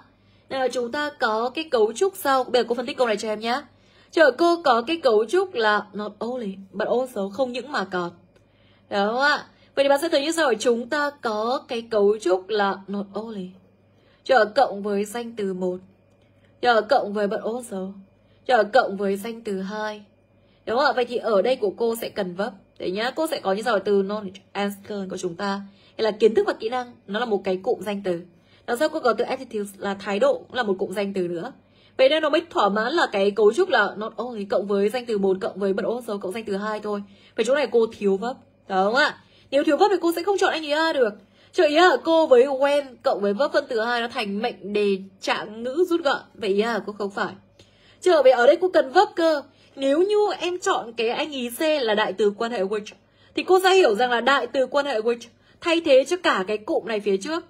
Nào chúng ta có cái cấu trúc sau. Bây giờ cô phân tích câu này cho em nhá. Chờ cô có cái cấu trúc là not only but also, không những mà còn. Đúng không ạ? Vậy thì bạn sẽ thấy như sau, chúng ta có cái cấu trúc là not only. Chờ cộng với danh từ 1. Chờ cộng với but also. Chờ cộng với danh từ 2. Đúng không ạ? Vậy thì ở đây của cô sẽ cần verb. Đấy nhá, cô sẽ có như sau từ knowledge and skill của chúng ta. Đây là kiến thức và kỹ năng, nó là một cái cụm danh từ. Đằng sau cô có từ attitude là thái độ, cũng là một cụm danh từ nữa. Vậy nên nó mới thỏa mãn là cái cấu trúc là not only cộng với danh từ 1 cộng với but also cộng danh từ 2 thôi. Vậy chỗ này cô thiếu verb, đúng không ạ? Nếu thiếu verb thì cô sẽ không chọn anh ý A được. Chứ ý A cô với when cộng với verb phân từ 2 nó thành mệnh đề trạng ngữ rút gọn. Vậy ý A cô không phải. Chứ ở đây cô cần verb cơ. Nếu như em chọn cái anh ý C là đại từ quan hệ which thì cô sẽ hiểu rằng là đại từ quan hệ which thay thế cho cả cái cụm này phía trước.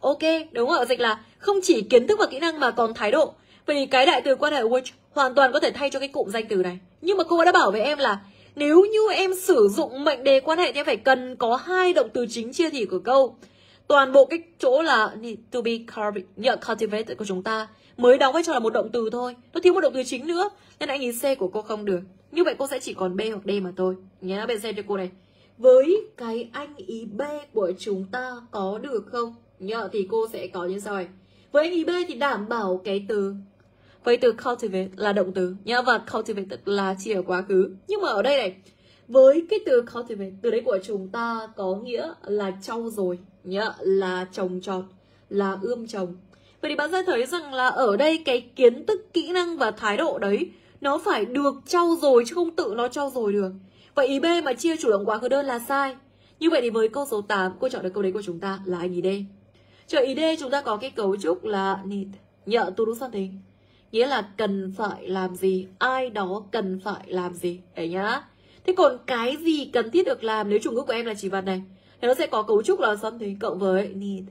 Ok, đúng không ạ? Dịch là không chỉ kiến thức và kỹ năng mà còn thái độ. Vì cái đại từ quan hệ which hoàn toàn có thể thay cho cái cụm danh từ này. Nhưng mà cô đã bảo với em là Nếu như em sử dụng mệnh đề quan hệ thì em phải cần có hai động từ chính chia thị của câu. Toàn bộ cái chỗ là to be cultivated của chúng ta mới đóng vai trò là một động từ thôi. Nó thiếu một động từ chính nữa. Nên anh ý C của cô không được. Như vậy cô sẽ chỉ còn B hoặc D mà thôi. Nhá, bạn xem cho cô này. Với cái anh ý B của chúng ta có được không? Nhờ thì cô sẽ có như sau này. Với anh ý B thì đảm bảo cái từ. Với từ cultivate là động từ nhá, và cultivated là chỉ ở quá khứ. Nhưng mà ở đây này, với cái từ cultivate, từ đấy của chúng ta có nghĩa là trau dồi nhá, là trồng trọt, là ươm trồng. Vậy thì bạn sẽ thấy rằng là ở đây cái kiến thức, kỹ năng và thái độ đấy nó phải được trau dồi chứ không tự nó trau dồi được. Vậy ý B mà chia chủ động quá khứ đơn là sai. Như vậy thì với câu số 8 cô chọn được câu đấy của chúng ta là anh ý D. Chờ ý D chúng ta có cái cấu trúc là need, nhờ to do something, nghĩa là cần phải làm gì, ai đó cần phải làm gì đấy nhá. Thế còn cái gì cần thiết được làm, nếu chủ ngữ của em là chỉ vật này thì nó sẽ có cấu trúc là something cộng với need,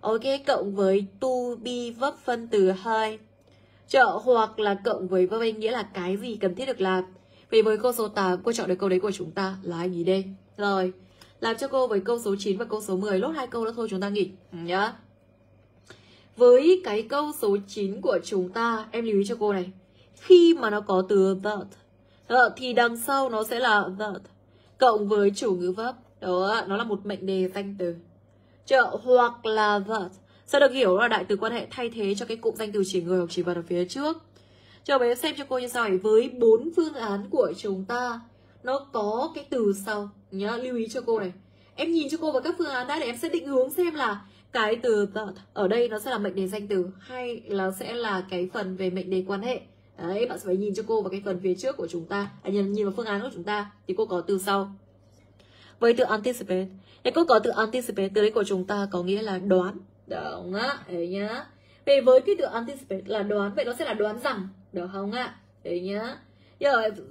ok, cộng với to be verb phân từ 2 trợ hoặc là cộng với verb nghĩa là cái gì cần thiết được làm. Vì với câu số 8 cô chọn được câu đấy của chúng ta là anh ý D. Rồi, làm cho cô với câu số 9 và câu số 10, lốt hai câu đó thôi chúng ta nghỉ nhá. Với cái câu số 9 của chúng ta, em lưu ý cho cô này. Khi mà nó có từ that thì đằng sau nó sẽ là that cộng với chủ ngữ verb. Đó, nó là một mệnh đề danh từ. Trợ hoặc là that sẽ được hiểu là đại từ quan hệ thay thế cho cái cụm danh từ chỉ người hoặc chỉ vật ở phía trước. Cho bé xem cho cô như sau này. Với 4 phương án của chúng ta, nó có cái từ sau nhá, lưu ý cho cô này. Em nhìn cho cô vào các phương án đã để em sẽ định hướng xem là cái từ ở đây nó sẽ là mệnh đề danh từ hay là sẽ là cái phần về mệnh đề quan hệ. Đấy, bạn sẽ phải nhìn cho cô vào cái phần phía trước của chúng ta, nhìn vào phương án của chúng ta thì cô có từ sau. Với từ anticipate thì cô có từ anticipate, từ đấy của chúng ta có nghĩa là đoán, đúng á, đấy nhá. Về với cái từ anticipate là đoán, vậy nó sẽ là đoán rằng, được không ạ? Đấy nhá.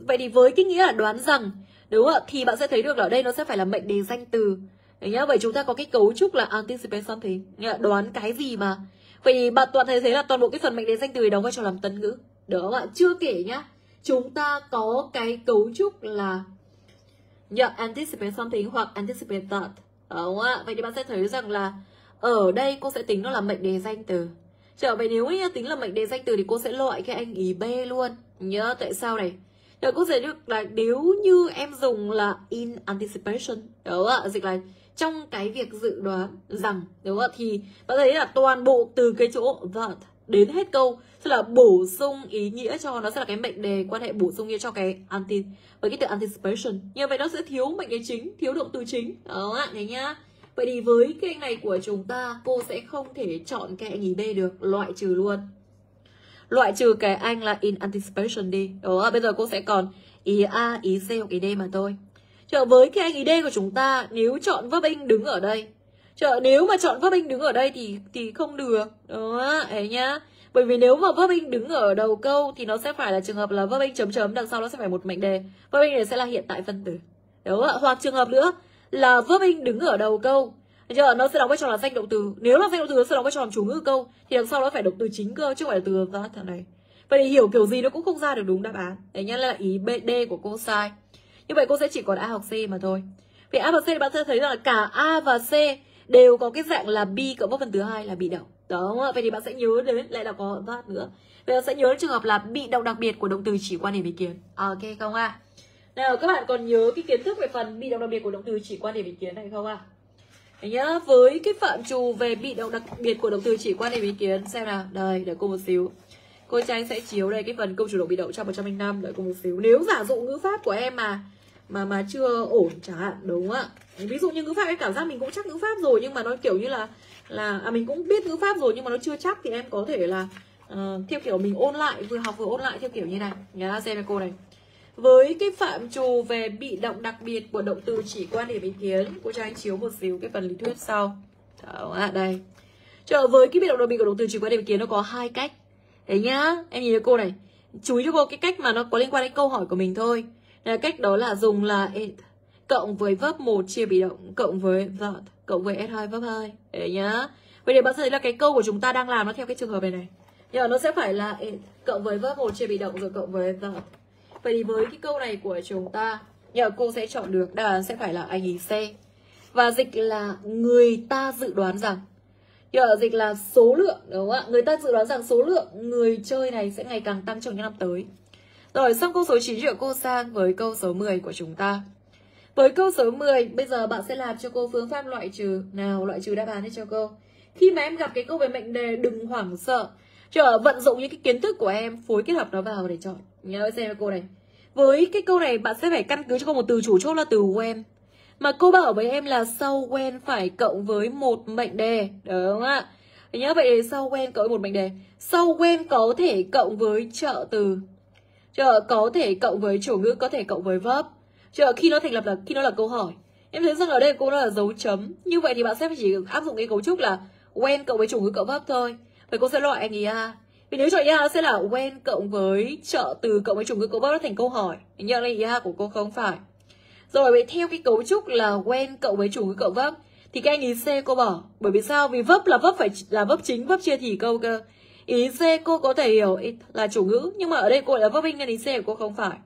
Vậy thì với cái nghĩa là đoán rằng, đúng ạ, thì bạn sẽ thấy được là ở đây nó sẽ phải là mệnh đề danh từ. Đấy nhá, vậy chúng ta có cái cấu trúc là anticipate something, đoán cái gì mà. Vậy thì bạn toàn thấy thế là toàn bộ cái phần mệnh đề danh từ đóng vai trò làm tân ngữ. Được không ạ? Chưa kể nhá, chúng ta có cái cấu trúc là anticipate something hoặc anticipate that. Đúng ạ? Vậy thì bạn sẽ thấy rằng là ở đây cô sẽ tính nó là mệnh đề danh từ. Trở về nếu ấy, tính là mệnh đề danh từ thì cô sẽ loại cái anh ý B luôn. Nhớ tại sao này? Rồi cô sẽ được là nếu như em dùng là in anticipation, đúng ạ, dịch là trong cái việc dự đoán rằng, đúng ạ, thì bạn thấy là toàn bộ từ cái chỗ that đến hết câu sẽ là bổ sung ý nghĩa cho, nó sẽ là cái mệnh đề quan hệ bổ sung nghĩa cho cái với cái từ anticipation. Như vậy nó sẽ thiếu mệnh đề chính, thiếu động từ chính, đúng ạ, này nhá. Vậy thì với cái này của chúng ta, cô sẽ không thể chọn cái anh ý B được, loại trừ luôn. Loại trừ cái anh là in anticipation đi. Đó, bây giờ cô sẽ còn ý A, ý C hoặc ý D mà thôi. Chờ với cái anh ý D của chúng ta, nếu chọn verb in đứng ở đây. Chờ nếu mà chọn verb in đứng ở đây thì không được. Đó, ấy nhá. Bởi vì nếu mà verb in đứng ở đầu câu thì nó sẽ phải là trường hợp là verb in chấm chấm, đằng sau nó sẽ phải một mệnh đề. Verb in này sẽ là hiện tại phân tử. Đó, hoặc trường hợp nữa là verb in đứng ở đầu câu, giờ nó sẽ đóng vai trò là danh động từ. Nếu là danh động từ nó sẽ đóng vai trò làm chủ ngữ câu, thì đằng sau nó phải động từ chính cơ chứ không phải là từ ra thằng này. Vậy thì hiểu kiểu gì nó cũng không ra được đúng đáp án. Đấy nhá, là ý BD của cô sai. Như vậy cô sẽ chỉ còn A hoặc C mà thôi. Vì A và C thì bạn sẽ thấy rằng là cả A và C đều có cái dạng là be cộng với phần thứ 2 là bị động. Đó không ạ? Vậy thì bạn sẽ nhớ đến lại là có that nữa. Vậy bạn sẽ nhớ đến trường hợp là bị động đặc biệt của động từ chỉ quan điểm ý kiến. Ok không ạ? Nào các bạn còn nhớ cái kiến thức về phần bị động đặc biệt của động từ chỉ quan điểm ý kiến này không ạ? Đấy nhá, với cái phạm trù về bị động đặc biệt của động từ chỉ quan điểm ý kiến xem nào. Đây, đợi cô một xíu. Cô Trang sẽ chiếu đây cái phần câu chủ động bị động trong 105, đợi cô một xíu. Nếu giả dụ ngữ pháp của em mà chưa ổn chẳng hạn, đúng không ạ? Ví dụ như ngữ pháp em cảm giác mình cũng chắc ngữ pháp rồi nhưng mà nó kiểu như là mình cũng biết ngữ pháp rồi nhưng mà nó chưa chắc thì em có thể là theo kiểu mình ôn lại, vừa học vừa ôn lại theo kiểu như này. Nhá, xem cô này. Với cái phạm trù về bị động đặc biệt của động từ chỉ quan điểm ý kiến, cô cho anh chiếu một xíu cái phần lý thuyết sau. Đó ạ, đây. Chờ với cái bị động đặc biệt của động từ chỉ quan điểm ý kiến nó có hai cách. Đấy nhá, em nhìn thấy cô này. Chú ý cho cô cái cách mà nó có liên quan đến câu hỏi của mình thôi. Là cách đó là dùng là it cộng với verb 1 chia bị động cộng với that cộng với s2 verb 2. Đấy nhá. Vậy để bạn thấy là cái câu của chúng ta đang làm nó theo cái trường hợp này này. Giờ nó sẽ phải là it cộng với verb 1 chia bị động rồi cộng với that. Vậy thì với cái câu này của chúng ta Nhưng mà cô sẽ chọn được đáp án sẽ phải là anh ý xe. Và dịch là người ta dự đoán rằng, dịch là số lượng, đúng không ạ? Người ta dự đoán rằng số lượng người chơi này sẽ ngày càng tăng trong những năm tới. Rồi, xong câu số 9 của cô sang với câu số 10 của chúng ta. Với câu số 10, bây giờ bạn sẽ làm cho cô phương pháp loại trừ. Nào, loại trừ đáp án đi cho cô. Khi mà em gặp cái câu về mệnh đề, đừng hoảng sợ. Vận dụng những cái kiến thức của em, phối kết hợp nó vào để chọn. Nhớ xem cô này. Với cái câu này, bạn sẽ phải căn cứ cho cô một từ chủ chốt là từ quen. Mà cô bảo với em là sau quen phải cộng với một mệnh đề, đúng không ạ? Nhớ vậy thì sau quen cộng với một mệnh đề. Sau quen có thể cộng với trợ từ. Có thể cộng với chủ ngữ, có thể cộng với verb. Khi nó thành lập là khi nó là câu hỏi. Em thấy rằng ở đây cô nó là dấu chấm. Như vậy thì bạn sẽ chỉ áp dụng cái cấu trúc là quen cộng với chủ ngữ cộng verb thôi. Vậy cô sẽ loại anh ý A. Vì nếu chọn ý A sẽ là quen cộng với trợ từ cộng với chủ ngữ cộng verb nó thành câu hỏi. Nhớ là ý A của cô không phải. Rồi vậy theo cái cấu trúc là quen cộng với chủ ngữ cộng verb thì cái anh ý C cô bỏ. Bởi vì sao? Vì verb phải là verb chính, verb chia thì câu cơ. Ý C cô có thể hiểu là chủ ngữ, nhưng mà ở đây cô lại là verb in nên ý C của cô không phải.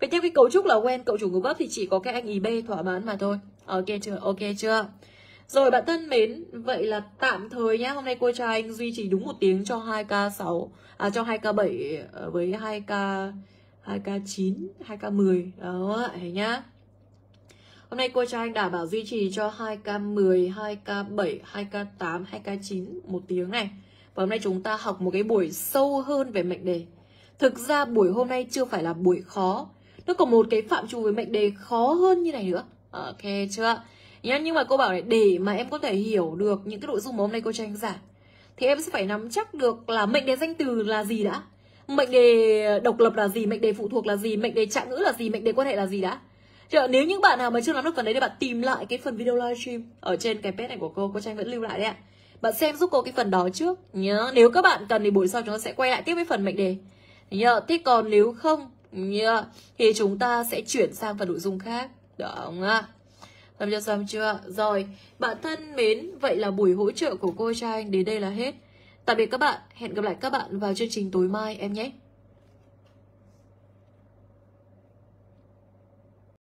Vậy theo cái cấu trúc là quen cộng chủ ngữ verb thì chỉ có cái anh ý B thỏa mãn mà thôi. Ok chưa? Ok chưa? Rồi bạn thân mến, vậy là tạm thời nhá. Hôm nay cô trai anh duy trì đúng 1 tiếng cho 2K6 cho 2K7 với 2K9, 2K10 đó thấy nhá. Hôm nay cô trai anh đảm bảo duy trì cho 2K10, 2K7, 2K8, 2K9 1 tiếng này. Và hôm nay chúng ta học một cái buổi sâu hơn về mệnh đề. Thực ra buổi hôm nay chưa phải là buổi khó. Nó còn một cái phạm trù về mệnh đề khó hơn như này nữa. Ok chưa? Nhưng mà cô bảo này, để mà em có thể hiểu được những cái nội dung mà hôm nay cô trai anh giảng thì em sẽ phải nắm chắc được là mệnh đề danh từ là gì đã, mệnh đề độc lập là gì, mệnh đề phụ thuộc là gì, mệnh đề trạng ngữ là gì, mệnh đề quan hệ là gì đã. Nếu những bạn nào mà chưa nắm được phần đấy thì bạn tìm lại cái phần video livestream ở trên cái page này của cô Trang vẫn lưu lại đấy ạ. Bạn xem giúp cô cái phần đó trước nhớ. Nếu các bạn cần thì buổi sau chúng ta sẽ quay lại tiếp với phần mệnh đề nhớ. Thế còn nếu không nhớ thì chúng ta sẽ chuyển sang phần nội dung khác đó không ạ? Làm cho xong chưa? Rồi, bạn thân mến, vậy là buổi hỗ trợ của cô Trang đến đây là hết. Tạm biệt các bạn, hẹn gặp lại các bạn vào chương trình tối mai em nhé.